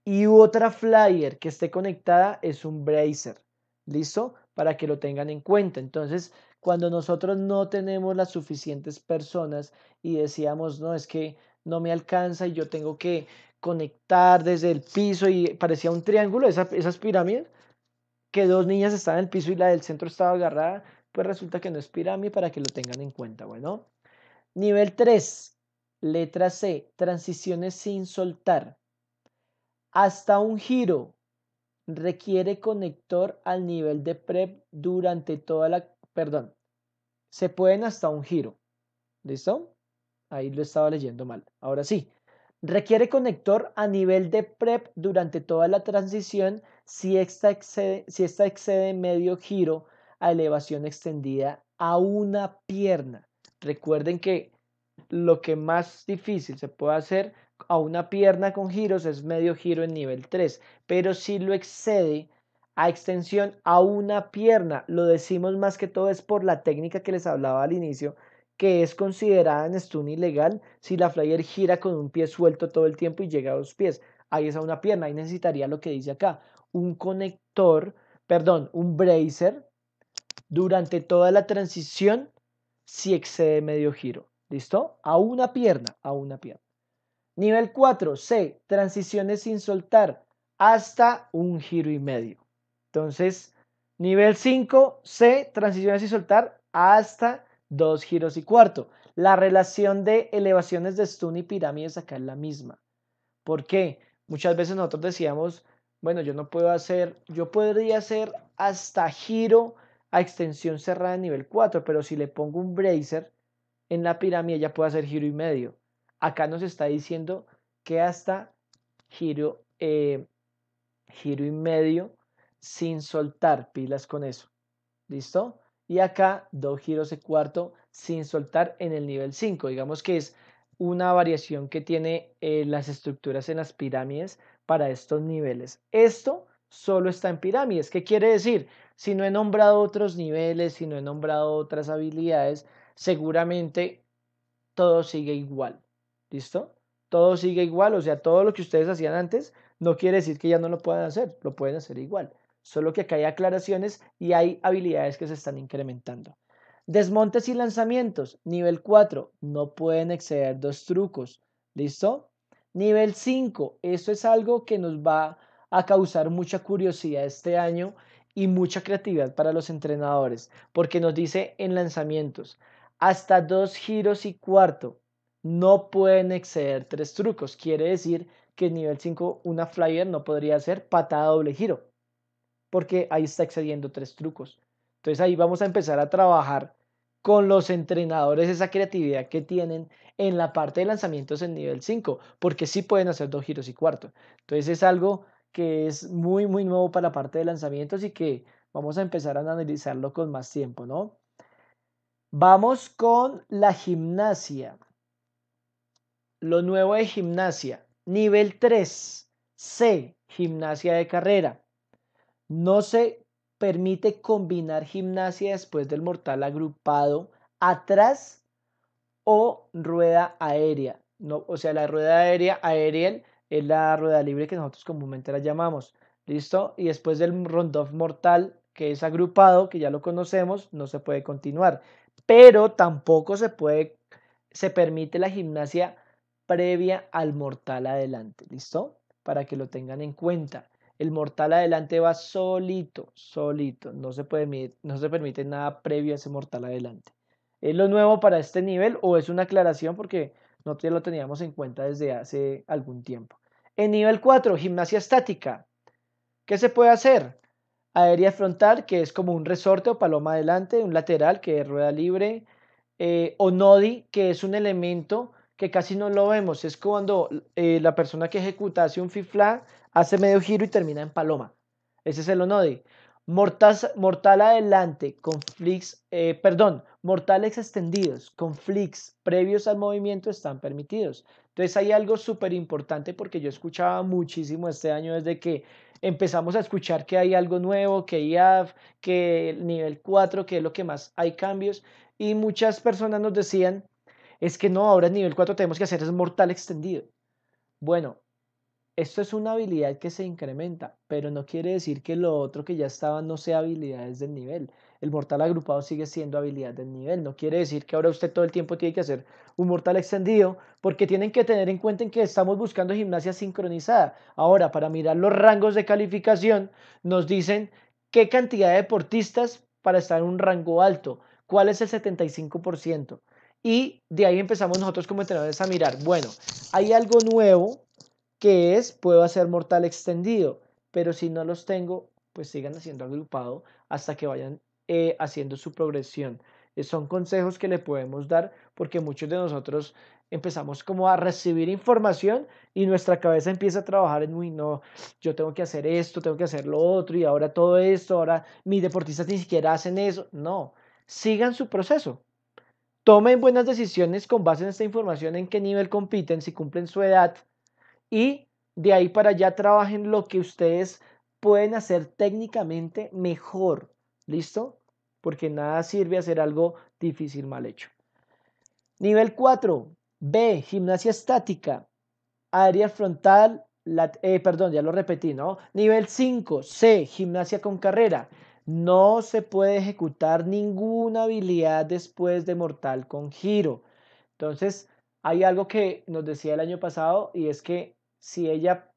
y otra flyer que esté conectada es un bracer. ¿Listo? Para que lo tengan en cuenta. Entonces, cuando nosotros no tenemos las suficientes personas y decíamos, no, es que no me alcanza y yo tengo que conectar desde el piso y parecía un triángulo, esa, esas pirámides, que dos niñas estaban en el piso y la del centro estaba agarrada, pues resulta que no es pirámide, para que lo tengan en cuenta. Bueno, nivel tres, letra C, transiciones sin soltar. Hasta un giro requiere conector al nivel de prep durante toda la... Perdón, se pueden hasta un giro. ¿Listo? Ahí lo estaba leyendo mal. Ahora sí. Requiere conector a nivel de prep durante toda la transición si esta excede, si esta excede medio giro a elevación extendida a una pierna. Recuerden que lo que más difícil se puede hacer a una pierna con giros es medio giro en nivel tres. Pero si lo excede a extensión a una pierna, lo decimos más que todo es por la técnica que les hablaba al inicio, que es considerada en stun ilegal si la flyer gira con un pie suelto todo el tiempo y llega a dos pies. Ahí es a una pierna, ahí necesitaría lo que dice acá, un conector, perdón, un bracer durante toda la transición si excede medio giro. ¿Listo? A una pierna, a una pierna. Nivel cuatro, C, transiciones sin soltar hasta un giro y medio. Entonces, nivel cinco, C, transiciones y soltar hasta dos giros y cuarto. La relación de elevaciones de stun y pirámides acá es la misma. ¿Por qué? Muchas veces nosotros decíamos, bueno, yo no puedo hacer, yo podría hacer hasta giro a extensión cerrada en nivel cuatro, pero si le pongo un bracer en la pirámide ya puedo hacer giro y medio. Acá nos está diciendo que hasta giro, eh, giro y medio sin soltar, pilas con eso. ¿Listo? Y acá dos giros de cuarto sin soltar en el nivel cinco. Digamos que es una variación que tiene eh, las estructuras en las pirámides para estos niveles. Esto solo está en pirámides. ¿Qué quiere decir? Si no he nombrado otros niveles, si no he nombrado otras habilidades, seguramente todo sigue igual, ¿listo? Todo sigue igual, o sea, todo lo que ustedes hacían antes no quiere decir que ya no lo puedan hacer, lo pueden hacer igual, solo que acá hay aclaraciones y hay habilidades que se están incrementando. Desmontes y lanzamientos, nivel cuatro, no pueden exceder dos trucos, ¿listo? Nivel cinco, esto es algo que nos va a causar mucha curiosidad este año y mucha creatividad para los entrenadores, porque nos dice en lanzamientos, hasta dos giros y cuarto, no pueden exceder tres trucos. Quiere decir que en nivel cinco una flyer no podría hacer patada doble giro, porque ahí está excediendo tres trucos. Entonces ahí vamos a empezar a trabajar con los entrenadores esa creatividad que tienen en la parte de lanzamientos en nivel cinco, porque sí pueden hacer dos giros y cuarto. Entonces es algo que es muy muy nuevo para la parte de lanzamientos y que vamos a empezar a analizarlo con más tiempo, ¿no? Vamos con la gimnasia. Lo nuevo de gimnasia, nivel tres, C, gimnasia de carrera. No se permite combinar gimnasia después del mortal agrupado atrás o rueda aérea. No, o sea, la rueda aérea, aérea es la rueda libre que nosotros comúnmente la llamamos. ¿Listo? Y después del rondón mortal, que es agrupado, que ya lo conocemos, no se puede continuar. Pero tampoco se puede, se permite la gimnasia previa al mortal adelante, ¿listo? Para que lo tengan en cuenta. El mortal adelante va solito, solito, no se puede, no se permite nada previo a ese mortal adelante. ¿Es lo nuevo para este nivel o es una aclaración porque no te lo teníamos en cuenta desde hace algún tiempo? En nivel cuatro, gimnasia estática. ¿Qué se puede hacer? Aérea frontal, que es como un resorte o paloma adelante, un lateral, que es rueda libre, eh, o nodi, que es un elemento que casi no lo vemos, es cuando eh, la persona que ejecuta hace un fifla, hace medio giro y termina en paloma. Ese es el onodi. Mortal, mortal adelante, con flicks, eh, perdón, mortales extendidos, con flicks previos al movimiento están permitidos. Entonces hay algo súper importante porque yo escuchaba muchísimo este año desde que empezamos a escuchar que hay algo nuevo, que I A F, que el nivel cuatro, que es lo que más hay cambios, y muchas personas nos decían, es que no, ahora en nivel cuatro tenemos que hacer es mortal extendido. Bueno, esto es una habilidad que se incrementa, pero no quiere decir que lo otro que ya estaba no sea habilidades del nivel. El mortal agrupado sigue siendo habilidad del nivel. No quiere decir que ahora usted todo el tiempo tiene que hacer un mortal extendido, porque tienen que tener en cuenta en que estamos buscando gimnasia sincronizada. Ahora, para mirar los rangos de calificación, nos dicen qué cantidad de deportistas para estar en un rango alto, cuál es el setenta y cinco por ciento. Y de ahí empezamos nosotros como entrenadores a mirar, bueno, hay algo nuevo que es, puedo hacer mortal extendido, pero si no los tengo, pues sigan haciendo agrupado hasta que vayan eh, haciendo su progresión. Eh, son consejos que le podemos dar porque muchos de nosotros empezamos como a recibir información y nuestra cabeza empieza a trabajar en, uy, no, yo tengo que hacer esto, tengo que hacer lo otro y ahora todo esto, ahora mis deportistas ni siquiera hacen eso. No, sigan su proceso. Tomen buenas decisiones con base en esta información, en qué nivel compiten, si cumplen su edad, y de ahí para allá trabajen lo que ustedes pueden hacer técnicamente mejor, ¿listo? Porque nada sirve hacer algo difícil mal hecho. Nivel cuatro, B, gimnasia estática, área frontal, lat- eh, perdón, ya lo repetí, ¿no? Nivel cinco, C, gimnasia con carrera. No se puede ejecutar ninguna habilidad después de mortal con giro. Entonces, hay algo que nos decía el año pasado y es que si ella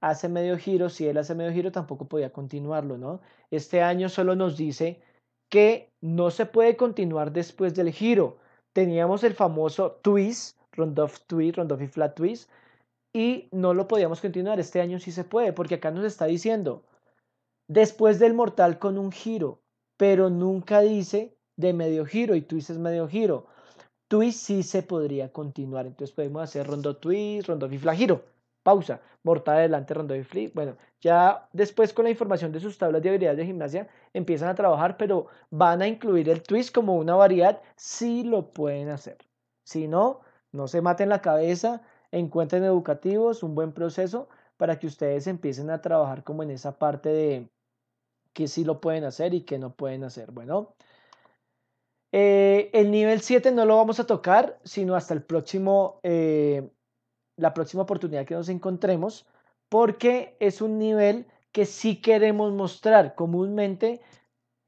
hace medio giro, si él hace medio giro, tampoco podía continuarlo, ¿no? Este año solo nos dice que no se puede continuar después del giro. Teníamos el famoso twist, rondoff twist, rondoff y flat twist, y no lo podíamos continuar. Este año sí se puede, porque acá nos está diciendo después del mortal con un giro, pero nunca dice de medio giro y twist es medio giro. Twist sí se podría continuar, entonces podemos hacer rondo twist, rondo fifla, giro, pausa, mortal adelante, rondo fifla. Bueno, ya después con la información de sus tablas de habilidades de gimnasia empiezan a trabajar, pero van a incluir el twist como una variedad si lo pueden hacer. Si no, no se maten la cabeza, encuentren educativos, un buen proceso para que ustedes empiecen a trabajar como en esa parte de que sí lo pueden hacer y que no pueden hacer. Bueno, Eh, el nivel siete no lo vamos a tocar, sino hasta el próximo, eh, la próxima oportunidad que nos encontremos, porque es un nivel que sí queremos mostrar comúnmente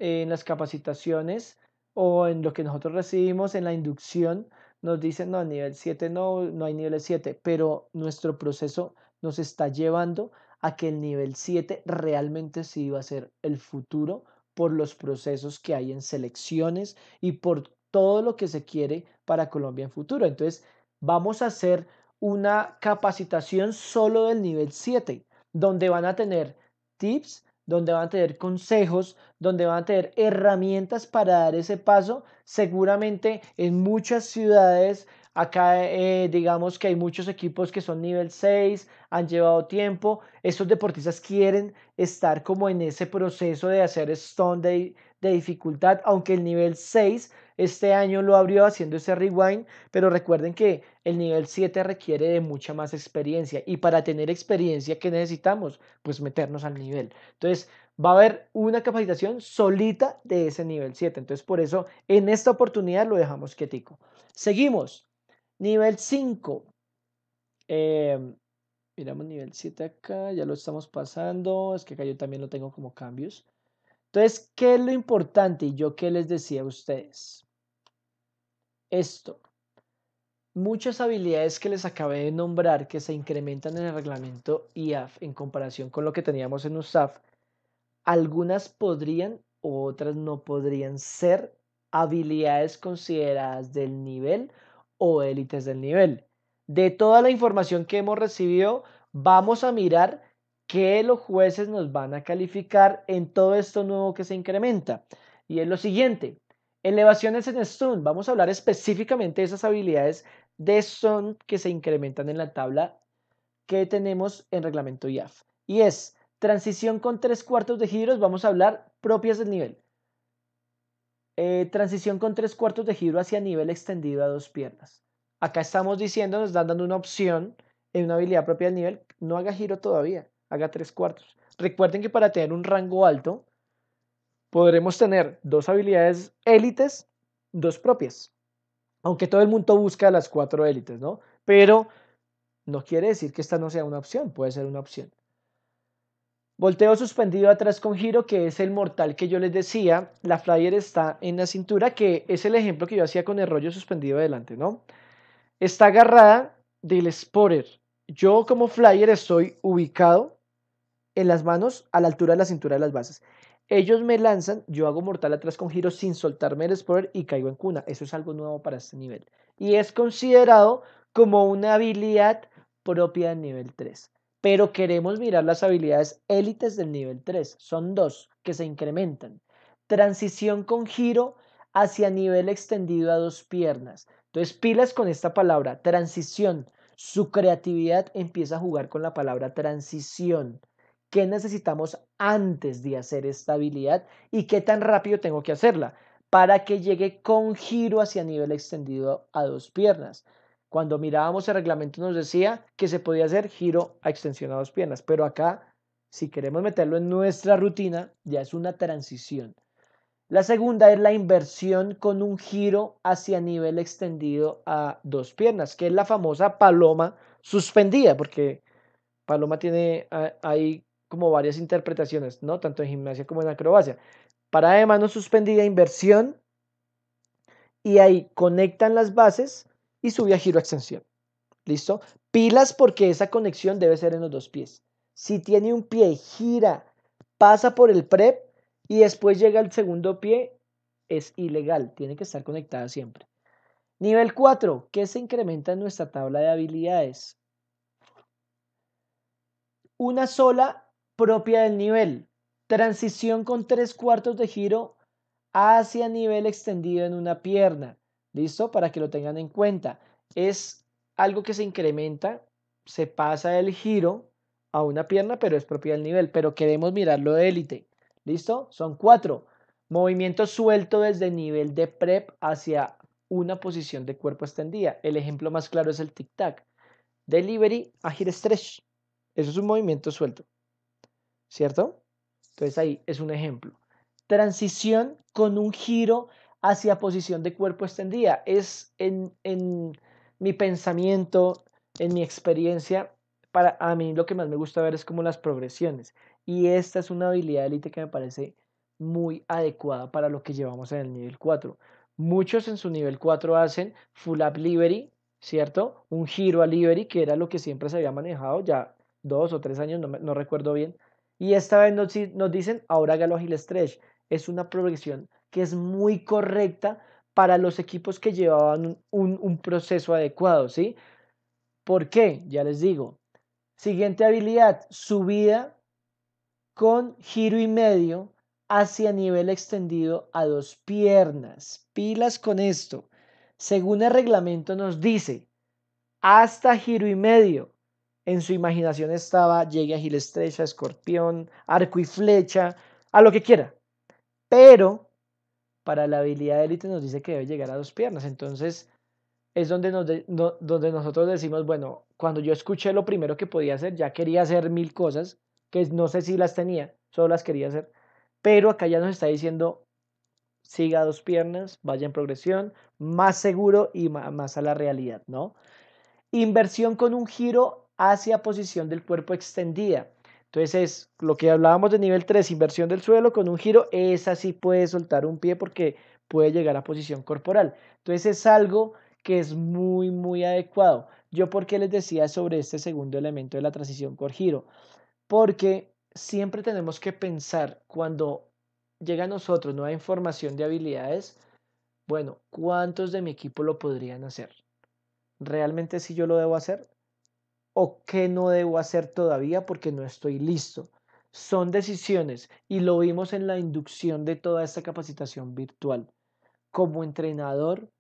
eh, en las capacitaciones o en lo que nosotros recibimos en la inducción. Nos dicen, no, nivel siete no, no hay nivel siete, pero nuestro proceso nos está llevando a que el nivel siete realmente sí va a ser el futuro por los procesos que hay en selecciones y por todo lo que se quiere para Colombia en futuro. Entonces, vamos a hacer una capacitación solo del nivel siete, donde van a tener tips, donde van a tener consejos, donde van a tener herramientas para dar ese paso. Seguramente en muchas ciudades, acá eh, digamos que hay muchos equipos que son nivel seis, han llevado tiempo. Estos deportistas quieren estar como en ese proceso de hacer stone de, de dificultad, aunque el nivel seis este año lo abrió haciendo ese rewind, pero recuerden que el nivel siete requiere de mucha más experiencia, y para tener experiencia, ¿qué necesitamos? Pues meternos al nivel. Entonces va a haber una capacitación solita de ese nivel siete, entonces por eso en esta oportunidad lo dejamos quietico. Seguimos, nivel cinco, eh, miramos nivel siete acá, ya lo estamos pasando, es que acá yo también lo tengo como cambios. Entonces, ¿qué es lo importante? Y yo qué les decía a ustedes, esto, muchas habilidades que les acabé de nombrar que se incrementan en el reglamento I A F en comparación con lo que teníamos en U S A F, algunas podrían o otras no podrían ser habilidades consideradas del nivel o élites del nivel. De toda la información que hemos recibido, vamos a mirar qué los jueces nos van a calificar en todo esto nuevo que se incrementa. Y es lo siguiente, elevaciones en stunt. Vamos a hablar específicamente de esas habilidades de stunt que se incrementan en la tabla que tenemos en reglamento I A F. Y es transición con tres cuartos de giros, vamos a hablar propias del nivel. Eh, transición con tres cuartos de giro hacia nivel extendido a dos piernas. Acá estamos diciendo, nos están dando una opción en una habilidad propia del nivel, no haga giro todavía, haga tres cuartos. Recuerden que para tener un rango alto, podremos tener dos habilidades élites, dos propias. Aunque todo el mundo busca las cuatro élites, ¿no? Pero no quiere decir que esta no sea una opción, puede ser una opción. Volteo suspendido atrás con giro, que es el mortal que yo les decía. La flyer está en la cintura, que es el ejemplo que yo hacía con el rollo suspendido adelante, ¿no? Está agarrada del spotter. Yo como flyer estoy ubicado en las manos a la altura de la cintura de las bases. Ellos me lanzan, yo hago mortal atrás con giro sin soltarme el spotter y caigo en cuna. Eso es algo nuevo para este nivel. Y es considerado como una habilidad propia del nivel tres. Pero queremos mirar las habilidades élites del nivel tres. Son dos que se incrementan. Transición con giro hacia nivel extendido a dos piernas. Entonces pilas con esta palabra, transición. Su creatividad empieza a jugar con la palabra transición. ¿Qué necesitamos antes de hacer esta habilidad? ¿Y qué tan rápido tengo que hacerla? Para que llegue con giro hacia nivel extendido a dos piernas. Cuando mirábamos el reglamento nos decía que se podía hacer giro a extensión a dos piernas, pero acá, si queremos meterlo en nuestra rutina, ya es una transición. La segunda es la inversión con un giro hacia nivel extendido a dos piernas, que es la famosa paloma suspendida, porque paloma tiene ahí como varias interpretaciones, ¿no? Tanto en gimnasia como en acrobacia. Parada de mano suspendida, inversión, y ahí conectan las bases y sube a giro a extensión. ¿Listo? Pilas, porque esa conexión debe ser en los dos pies. Si tiene un pie, gira, pasa por el prep y después llega al segundo pie, es ilegal. Tiene que estar conectada siempre. Nivel cuatro. ¿Qué se incrementa en nuestra tabla de habilidades? Una sola propia del nivel. Transición con tres cuartos de giro hacia nivel extendido en una pierna. ¿Listo? Para que lo tengan en cuenta. Es algo que se incrementa, se pasa el giro a una pierna, pero es propia del nivel. Pero queremos mirarlo de élite. ¿Listo? Son cuatro. Movimiento suelto desde nivel de prep hacia una posición de cuerpo extendida. El ejemplo más claro es el tic-tac. Delivery a giro stretch. Eso es un movimiento suelto. ¿Cierto? Entonces ahí es un ejemplo. Transición con un giro hacia posición de cuerpo extendida. Es en, en mi pensamiento, en mi experiencia, para a mí lo que más me gusta ver es como las progresiones. Y esta es una habilidad élite que me parece muy adecuada para lo que llevamos en el nivel cuatro. Muchos en su nivel cuatro hacen full up livery, ¿cierto? Un giro a livery, que era lo que siempre se había manejado, ya dos o tres años, no, me, no recuerdo bien. Y esta vez nos, nos dicen, ahora hágalo ágil stretch. Es una progresión que es muy correcta para los equipos que llevaban un, un, un proceso adecuado, ¿sí? ¿Por qué? Ya les digo. Siguiente habilidad, subida con giro y medio hacia nivel extendido a dos piernas. Pilas con esto. Según el reglamento nos dice, hasta giro y medio. En su imaginación estaba, llegue a giro estrecha, escorpión, arco y flecha, a lo que quiera. Pero para la habilidad élite nos dice que debe llegar a dos piernas. Entonces es donde, nos de, no, donde nosotros decimos, bueno, cuando yo escuché lo primero que podía hacer, ya quería hacer mil cosas, que no sé si las tenía, solo las quería hacer. Pero acá ya nos está diciendo, siga dos piernas, vaya en progresión, más seguro y más a la realidad, ¿no? Inversión con un giro hacia posición del cuerpo extendida. Entonces es lo que hablábamos de nivel tres, inversión del suelo con un giro, esa sí puede soltar un pie porque puede llegar a posición corporal. Entonces es algo que es muy, muy adecuado. Yo porque les decía sobre este segundo elemento de la transición con giro, porque siempre tenemos que pensar cuando llega a nosotros nueva información de habilidades, bueno, ¿cuántos de mi equipo lo podrían hacer? ¿Realmente si yo lo debo hacer? ¿O qué no debo hacer todavía porque no estoy listo? Son decisiones y lo vimos en la inducción de toda esta capacitación virtual. Como entrenador,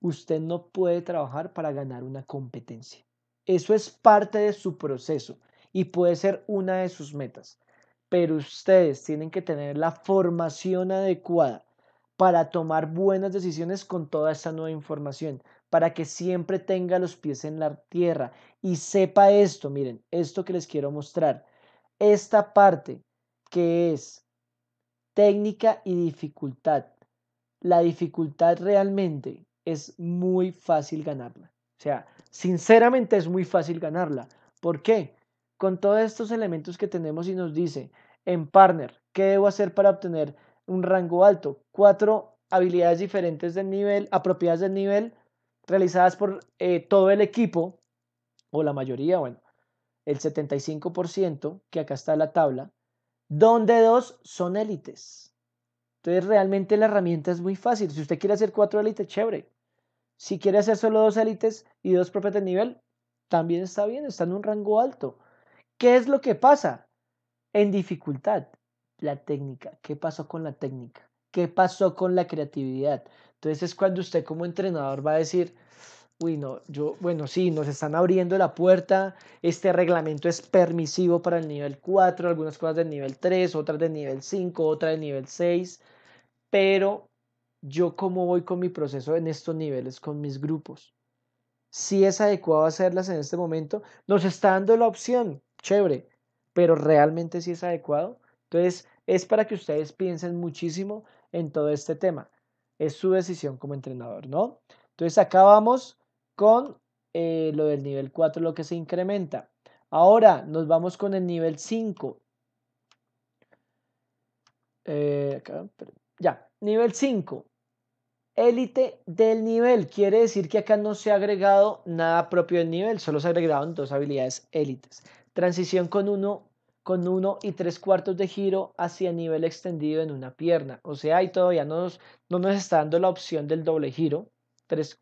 usted no puede trabajar para ganar una competencia. Eso es parte de su proceso y puede ser una de sus metas. Pero ustedes tienen que tener la formación adecuada para tomar buenas decisiones con toda esta nueva información, para que siempre tenga los pies en la tierra y sepa esto, miren, esto que les quiero mostrar, esta parte que es técnica y dificultad, la dificultad realmente es muy fácil ganarla, o sea, sinceramente es muy fácil ganarla, ¿por qué? Con todos estos elementos que tenemos y nos dice, en partner, ¿qué debo hacer para obtener un rango alto? Cuatro habilidades diferentes del nivel, apropiadas del nivel, realizadas por eh, todo el equipo, o la mayoría, bueno, el setenta y cinco por ciento, que acá está la tabla, donde dos son élites. Entonces realmente la herramienta es muy fácil. Si usted quiere hacer cuatro élites, chévere. Si quiere hacer solo dos élites y dos propias del nivel, también está bien, está en un rango alto. ¿Qué es lo que pasa? En dificultad, la técnica. ¿Qué pasó con la técnica? ¿Qué pasó con la creatividad? Entonces es cuando usted como entrenador va a decir, uy, no, yo, bueno, sí, nos están abriendo la puerta, este reglamento es permisivo para el nivel cuatro, algunas cosas del nivel tres, otras del nivel cinco, otras del nivel seis, pero yo cómo voy con mi proceso en estos niveles, con mis grupos. Si es adecuado hacerlas en este momento, nos está dando la opción, chévere, pero realmente sí es adecuado. Entonces es para que ustedes piensen muchísimo en todo este tema. Es su decisión como entrenador, ¿no? Entonces acá vamos con eh, lo del nivel cuatro, lo que se incrementa. Ahora nos vamos con el nivel cinco. Eh, acá, ya, nivel cinco. Élite del nivel. Quiere decir que acá no se ha agregado nada propio del nivel, solo se agregaron dos habilidades élites. Transición con uno, con uno y tres cuartos de giro hacia nivel extendido en una pierna. O sea, ahí todavía no nos, no nos está dando la opción del doble giro.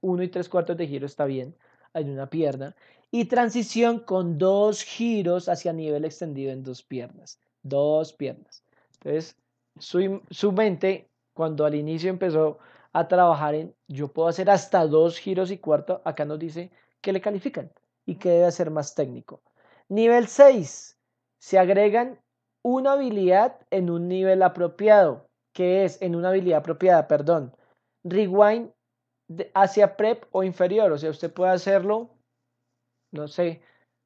uno y tres cuartos de giro está bien en una pierna. Y transición con dos giros hacia nivel extendido en dos piernas. Dos piernas. Entonces, su, su mente, cuando al inicio empezó a trabajar en, yo puedo hacer hasta dos giros y cuarto, acá nos dice que le califican y que debe hacer más técnico. Nivel seis. Se agregan una habilidad en un nivel apropiado, que es en una habilidad apropiada, perdón, rewind hacia prep o inferior, o sea, usted puede hacerlo, no sé,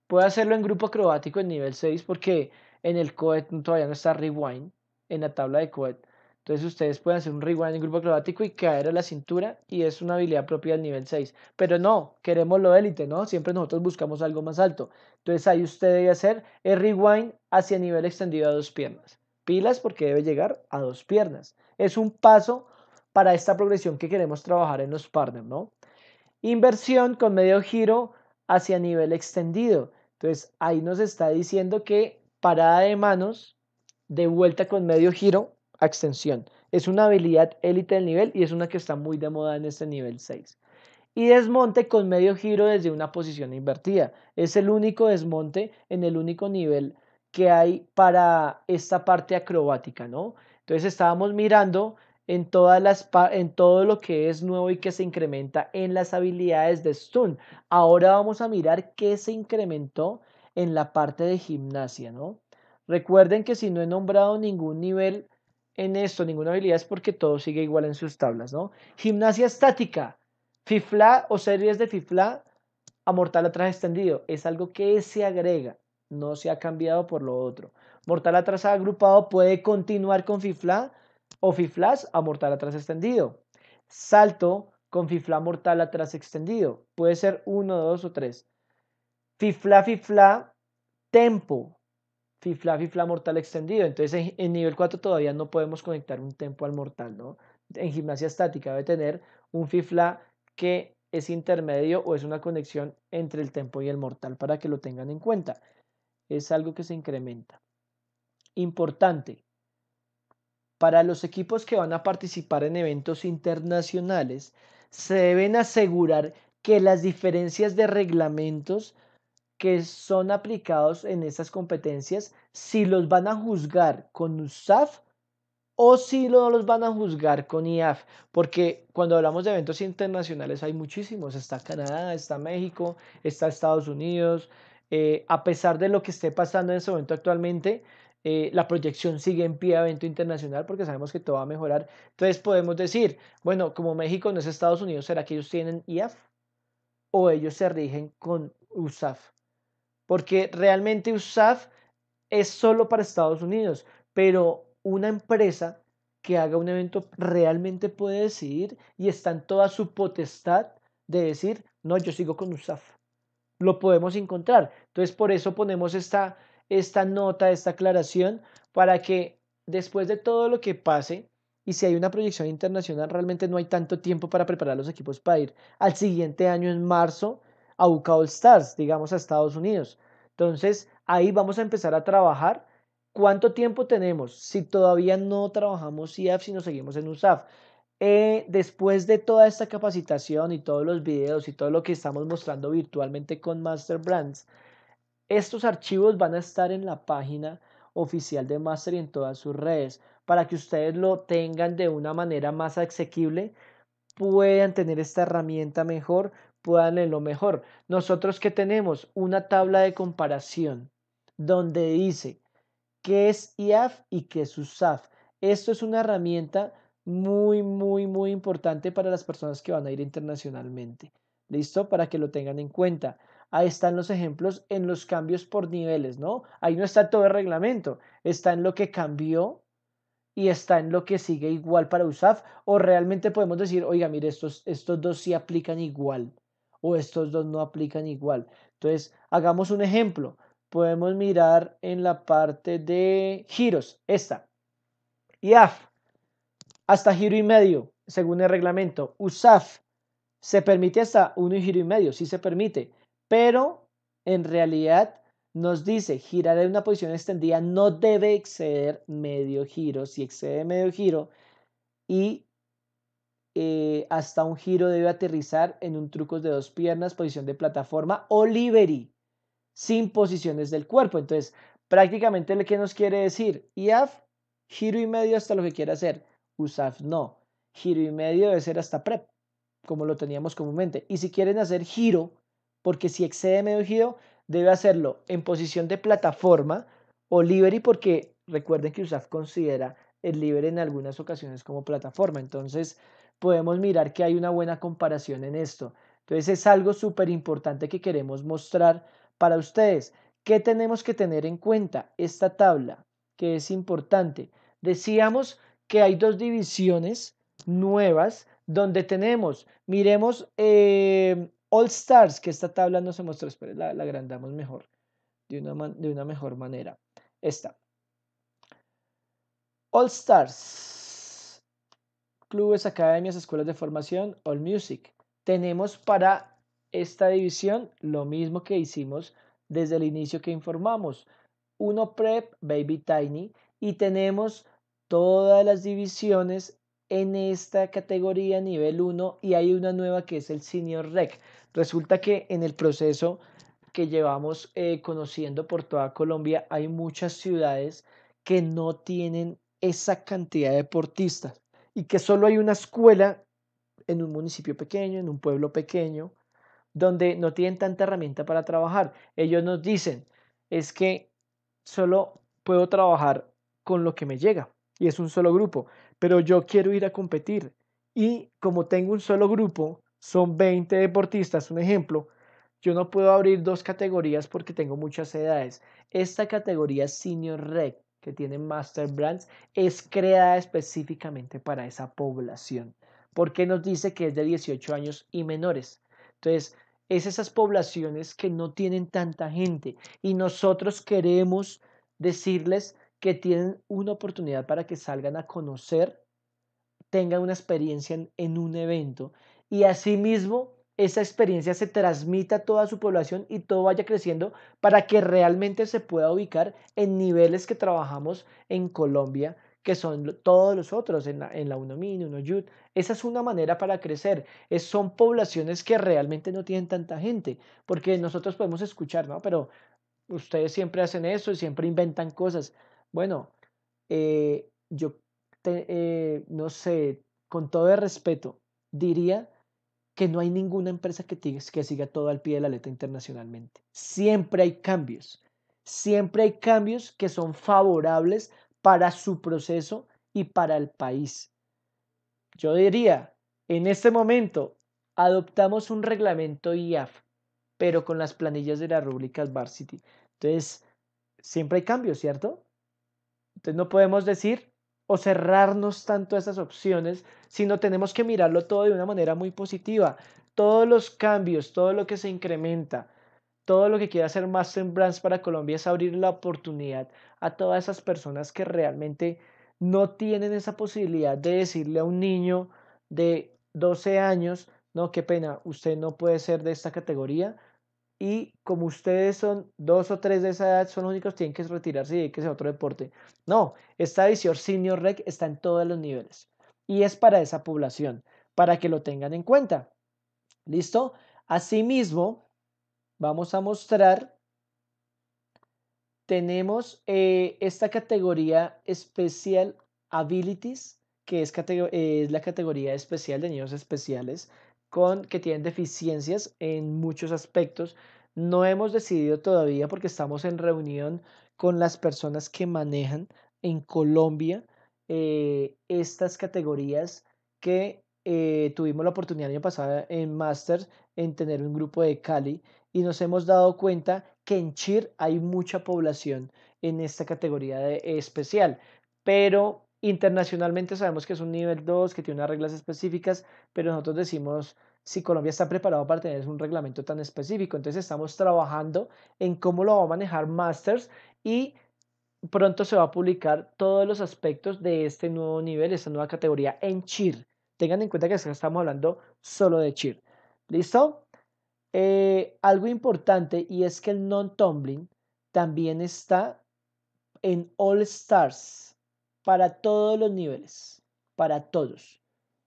puede hacerlo en grupo acrobático en nivel seis, porque en el coet todavía no está rewind, en la tabla de coet, Entonces ustedes pueden hacer un rewind en grupo acrobático y caer a la cintura, y es una habilidad propia del nivel seis. Pero no, queremos lo élite, ¿no? Siempre nosotros buscamos algo más alto. Entonces ahí usted debe hacer el rewind hacia nivel extendido a dos piernas. Pilas, porque debe llegar a dos piernas. Es un paso para esta progresión que queremos trabajar en los partners, ¿no? Inversión con medio giro hacia nivel extendido. Entonces ahí nos está diciendo que parada de manos, de vuelta con medio giro, a extensión. Es una habilidad élite del nivel y es una que está muy de moda en este nivel seis. Y desmonte con medio giro desde una posición invertida. Es el único desmonte en el único nivel que hay para esta parte acrobática, ¿no? Entonces estábamos mirando en, todas las en todo lo que es nuevo y que se incrementa en las habilidades de stunt. Ahora vamos a mirar qué se incrementó en la parte de gimnasia, ¿no? Recuerden que si no he nombrado ningún nivel en esto, ninguna habilidad, es porque todo sigue igual en sus tablas, ¿no? Gimnasia estática, fifla o series de fifla, mortal atrás extendido, es algo que se agrega, no se ha cambiado por lo otro. Mortal atrás agrupado puede continuar con fifla o fiflas a mortal atrás extendido. Salto con fifla mortal atrás extendido, puede ser uno, dos o tres. Fifla, fifla, tempo. Fifla, fifla, mortal extendido. Entonces en, en nivel cuatro todavía no podemos conectar un tempo al mortal, ¿no? En gimnasia estática debe tener un fifla que es intermedio o es una conexión entre el tempo y el mortal, para que lo tengan en cuenta. Es algo que se incrementa. Importante. Para los equipos que van a participar en eventos internacionales, se deben asegurar que las diferencias de reglamentos que son aplicados en estas competencias, si los van a juzgar con U S A F o si no los van a juzgar con I A F, porque cuando hablamos de eventos internacionales hay muchísimos, está Canadá, está México, está Estados Unidos, eh, a pesar de lo que esté pasando en este momento actualmente, eh, la proyección sigue en pie a evento internacional, porque sabemos que todo va a mejorar. Entonces podemos decir, bueno, como México no es Estados Unidos, ¿será que ellos tienen I A F o ellos se rigen con U S A F? Porque realmente U S A F es solo para Estados Unidos, pero una empresa que haga un evento realmente puede decidir y está en toda su potestad de decir, no, yo sigo con U S A F. Lo podemos encontrar. Entonces, por eso ponemos esta, esta nota, esta aclaración, para que después de todo lo que pase, y si hay una proyección internacional, realmente no hay tanto tiempo para preparar los equipos para ir al siguiente año en marzo, a U C A All Stars, digamos a Estados Unidos. Entonces ahí vamos a empezar a trabajar. ¿Cuánto tiempo tenemos? Si todavía no trabajamos I A F, si nos seguimos en U S A F, eh, después de toda esta capacitación y todos los videos y todo lo que estamos mostrando virtualmente con Master Brands, estos archivos van a estar en la página oficial de Master y en todas sus redes, para que ustedes lo tengan de una manera más asequible, puedan tener esta herramienta mejor, puedan leer lo mejor. Nosotros que tenemos una tabla de comparación donde dice qué es I A F y qué es U S A F. Esto es una herramienta muy, muy, muy importante para las personas que van a ir internacionalmente. ¿Listo? Para que lo tengan en cuenta. Ahí están los ejemplos en los cambios por niveles, ¿no? Ahí no está todo el reglamento. Está en lo que cambió y está en lo que sigue igual para U S A F. O realmente podemos decir, oiga, mire, estos, estos dos sí aplican igual, o estos dos no aplican igual. Entonces, hagamos un ejemplo. Podemos mirar en la parte de giros, esta. I A F, hasta giro y medio, según el reglamento. U S A F, se permite hasta uno y giro y medio, sí se permite. Pero, en realidad, nos dice, girar en una posición extendida no debe exceder medio giro. Si excede medio giro y... Eh, hasta un giro debe aterrizar en un truco de dos piernas, posición de plataforma o liberty, sin posiciones del cuerpo. Entonces, prácticamente lo que nos quiere decir, I A F, giro y medio hasta lo que quiera hacer. U S A F no, giro y medio debe ser hasta prep, como lo teníamos comúnmente. Y si quieren hacer giro, porque si excede medio giro, debe hacerlo en posición de plataforma o liberty, porque recuerden que U S A F considera el liberty en algunas ocasiones como plataforma. Entonces, podemos mirar que hay una buena comparación en esto. Entonces es algo súper importante que queremos mostrar para ustedes. ¿Qué tenemos que tener en cuenta? Esta tabla, que es importante. Decíamos que hay dos divisiones nuevas donde tenemos, miremos eh, All Stars, que esta tabla no se mostró, espera, la, la agrandamos mejor, de una, man, de una mejor manera. Esta. All Stars, clubes, academias, escuelas de formación, All Music. Tenemos para esta división lo mismo que hicimos desde el inicio que informamos. Uno Prep, Baby Tiny, y tenemos todas las divisiones en esta categoría nivel uno, y hay una nueva que es el Senior Rec. Resulta que en el proceso que llevamos eh, conociendo por toda Colombia hay muchas ciudades que no tienen esa cantidad de deportistas y que solo hay una escuela en un municipio pequeño, en un pueblo pequeño, donde no tienen tanta herramienta para trabajar. Ellos nos dicen, es que solo puedo trabajar con lo que me llega y es un solo grupo, pero yo quiero ir a competir y como tengo un solo grupo, son veinte deportistas, un ejemplo, yo no puedo abrir dos categorías porque tengo muchas edades. Esta categoría Senior Rec que tiene Master Brands es creada específicamente para esa población, porque nos dice que es de dieciocho años y menores. Entonces, es esas poblaciones que no tienen tanta gente y nosotros queremos decirles que tienen una oportunidad para que salgan a conocer, tengan una experiencia en, en un evento y asimismo esa experiencia se transmita a toda su población y todo vaya creciendo para que realmente se pueda ubicar en niveles que trabajamos en Colombia, que son todos los otros, en la, en la UNOMIN, UNOYUD. Esa es una manera para crecer. Es, son poblaciones que realmente no tienen tanta gente, porque nosotros podemos escuchar, ¿no? Pero ustedes siempre hacen eso y siempre inventan cosas. Bueno, eh, yo, te, eh, no sé, con todo el respeto, diría que no hay ninguna empresa que, te, que siga todo al pie de la letra internacionalmente. Siempre hay cambios. Siempre hay cambios que son favorables para su proceso y para el país. Yo diría, en este momento, adoptamos un reglamento I A F, pero con las planillas de las rúbricas Varsity. Entonces, siempre hay cambios, ¿cierto? Entonces no podemos decir o cerrarnos tanto a esas opciones, sino tenemos que mirarlo todo de una manera muy positiva. Todos los cambios, todo lo que se incrementa, todo lo que quiere hacer Master Brands para Colombia es abrir la oportunidad a todas esas personas que realmente no tienen esa posibilidad de decirle a un niño de doce años, no, qué pena, usted no puede ser de esta categoría. Y como ustedes son dos o tres de esa edad, son los únicos que tienen que retirarse y dedicarse a otro deporte. No, esta edición Senior Rec está en todos los niveles. Y es para esa población, para que lo tengan en cuenta. ¿Listo? Asimismo, vamos a mostrar, tenemos eh, esta categoría Special Abilities, que es, categ- eh, es la categoría especial de niños especiales, con que tienen deficiencias en muchos aspectos. No hemos decidido todavía porque estamos en reunión con las personas que manejan en Colombia eh, estas categorías que eh, tuvimos la oportunidad el año pasado en Masters en tener un grupo de Cali y nos hemos dado cuenta que en Chir hay mucha población en esta categoría de, eh, especial, pero internacionalmente sabemos que es un nivel dos, que tiene unas reglas específicas, pero nosotros decimos si Colombia está preparado para tener un reglamento tan específico. Entonces estamos trabajando en cómo lo va a manejar Masters y pronto se va a publicar todos los aspectos de este nuevo nivel, esta nueva categoría en Cheer. Tengan en cuenta que estamos hablando solo de Cheer. ¿Listo? Eh, algo importante y es que el non-tumbling también está en All Stars, para todos los niveles, para todos,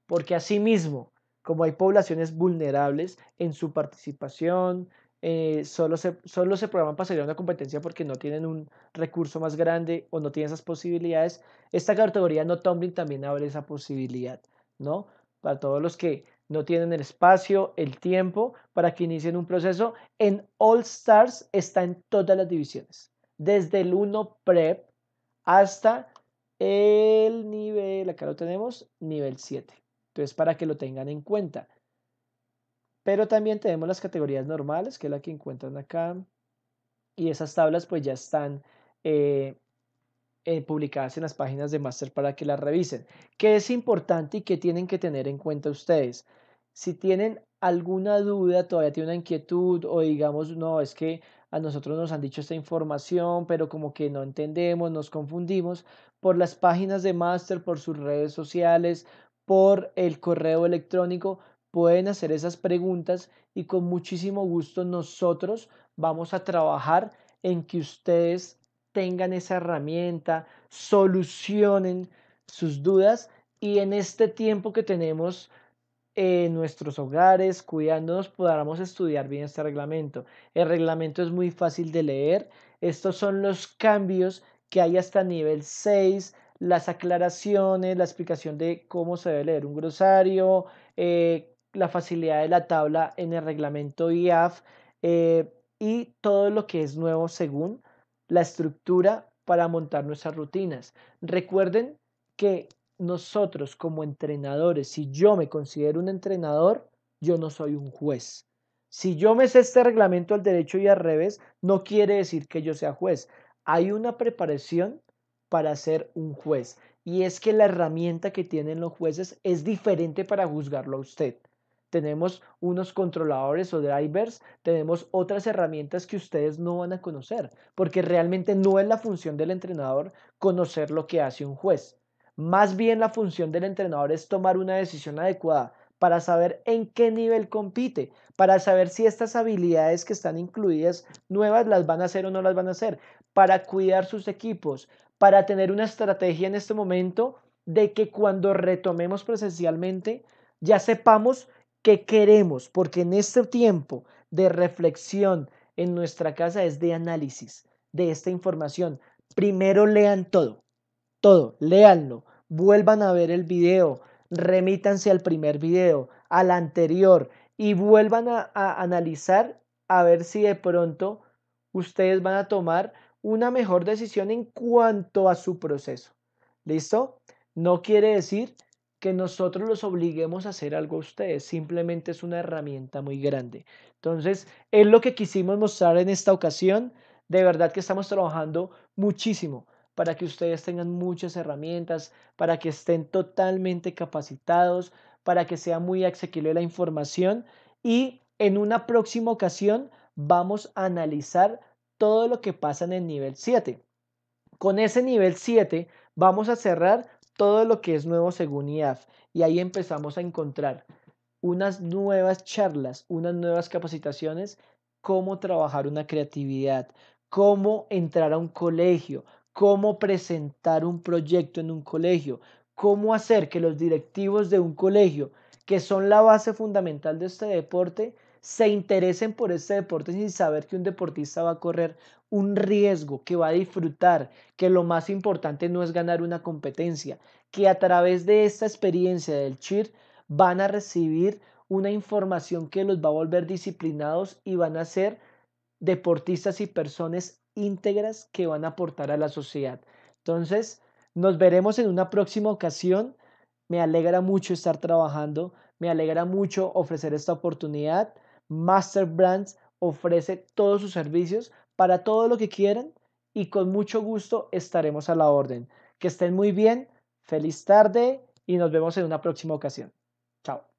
porque asimismo, como hay poblaciones vulnerables en su participación, eh, solo, se, solo se programan para salir a una competencia porque no tienen un recurso más grande o no tienen esas posibilidades, esta categoría no tumbling también abre esa posibilidad, ¿no? Para todos los que no tienen el espacio, el tiempo, para que inicien un proceso, en All Stars está en todas las divisiones, desde el uno Prep hasta el nivel, acá lo tenemos, nivel siete. Entonces, para que lo tengan en cuenta. Pero también tenemos las categorías normales, que es la que encuentran acá. Y esas tablas pues ya están eh, eh, publicadas en las páginas de Master para que las revisen. ¿Qué es importante y qué tienen que tener en cuenta ustedes? Si tienen alguna duda, todavía tienen una inquietud o digamos, no, es que a nosotros nos han dicho esta información, pero como que no entendemos, nos confundimos, por las páginas de Master, por sus redes sociales, por el correo electrónico, pueden hacer esas preguntas y con muchísimo gusto nosotros vamos a trabajar en que ustedes tengan esa herramienta, solucionen sus dudas y en este tiempo que tenemos en nuestros hogares, cuidándonos, podamos estudiar bien este reglamento. El reglamento es muy fácil de leer. Estos son los cambios que hay hasta nivel seis, las aclaraciones, la explicación de cómo se debe leer un glosario, eh, la facilidad de la tabla en el reglamento I A F eh, y todo lo que es nuevo según la estructura para montar nuestras rutinas. Recuerden que nosotros como entrenadores, si yo me considero un entrenador, yo no soy un juez. Si yo me sé este reglamento al derecho y al revés, no quiere decir que yo sea juez. Hay una preparación para ser un juez y es que la herramienta que tienen los jueces es diferente para juzgarlo a usted. Tenemos unos controladores o drivers, tenemos otras herramientas que ustedes no van a conocer, porque realmente no es la función del entrenador conocer lo que hace un juez. Más bien la función del entrenador es tomar una decisión adecuada para saber en qué nivel compite, para saber si estas habilidades que están incluidas nuevas las van a hacer o no las van a hacer, para cuidar sus equipos, para tener una estrategia en este momento de que cuando retomemos presencialmente ya sepamos ¿qué queremos? Porque en este tiempo de reflexión en nuestra casa es de análisis de esta información. Primero lean todo, todo, léanlo, vuelvan a ver el video, remítanse al primer video, al anterior y vuelvan a, a analizar a ver si de pronto ustedes van a tomar una mejor decisión en cuanto a su proceso. ¿Listo? No quiere decir que nosotros los obliguemos a hacer algo a ustedes, simplemente es una herramienta muy grande. Entonces, es lo que quisimos mostrar en esta ocasión. De verdad que estamos trabajando muchísimo para que ustedes tengan muchas herramientas, para que estén totalmente capacitados, para que sea muy asequible la información y en una próxima ocasión vamos a analizar todo lo que pasa en el nivel siete. Con ese nivel siete vamos a cerrar todo lo que es nuevo según I A F y ahí empezamos a encontrar unas nuevas charlas, unas nuevas capacitaciones, cómo trabajar una creatividad, cómo entrar a un colegio, cómo presentar un proyecto en un colegio, cómo hacer que los directivos de un colegio, que son la base fundamental de este deporte, se interesen por este deporte sin saber que un deportista va a correr un riesgo, que va a disfrutar, que lo más importante no es ganar una competencia, que a través de esta experiencia del cheer van a recibir una información que los va a volver disciplinados y van a ser deportistas y personas íntegras que van a aportar a la sociedad. Entonces, nos veremos en una próxima ocasión. Me alegra mucho estar trabajando, me alegra mucho ofrecer esta oportunidad. Master Brands ofrece todos sus servicios para todo lo que quieran y con mucho gusto estaremos a la orden. Que estén muy bien, feliz tarde y nos vemos en una próxima ocasión. Chao.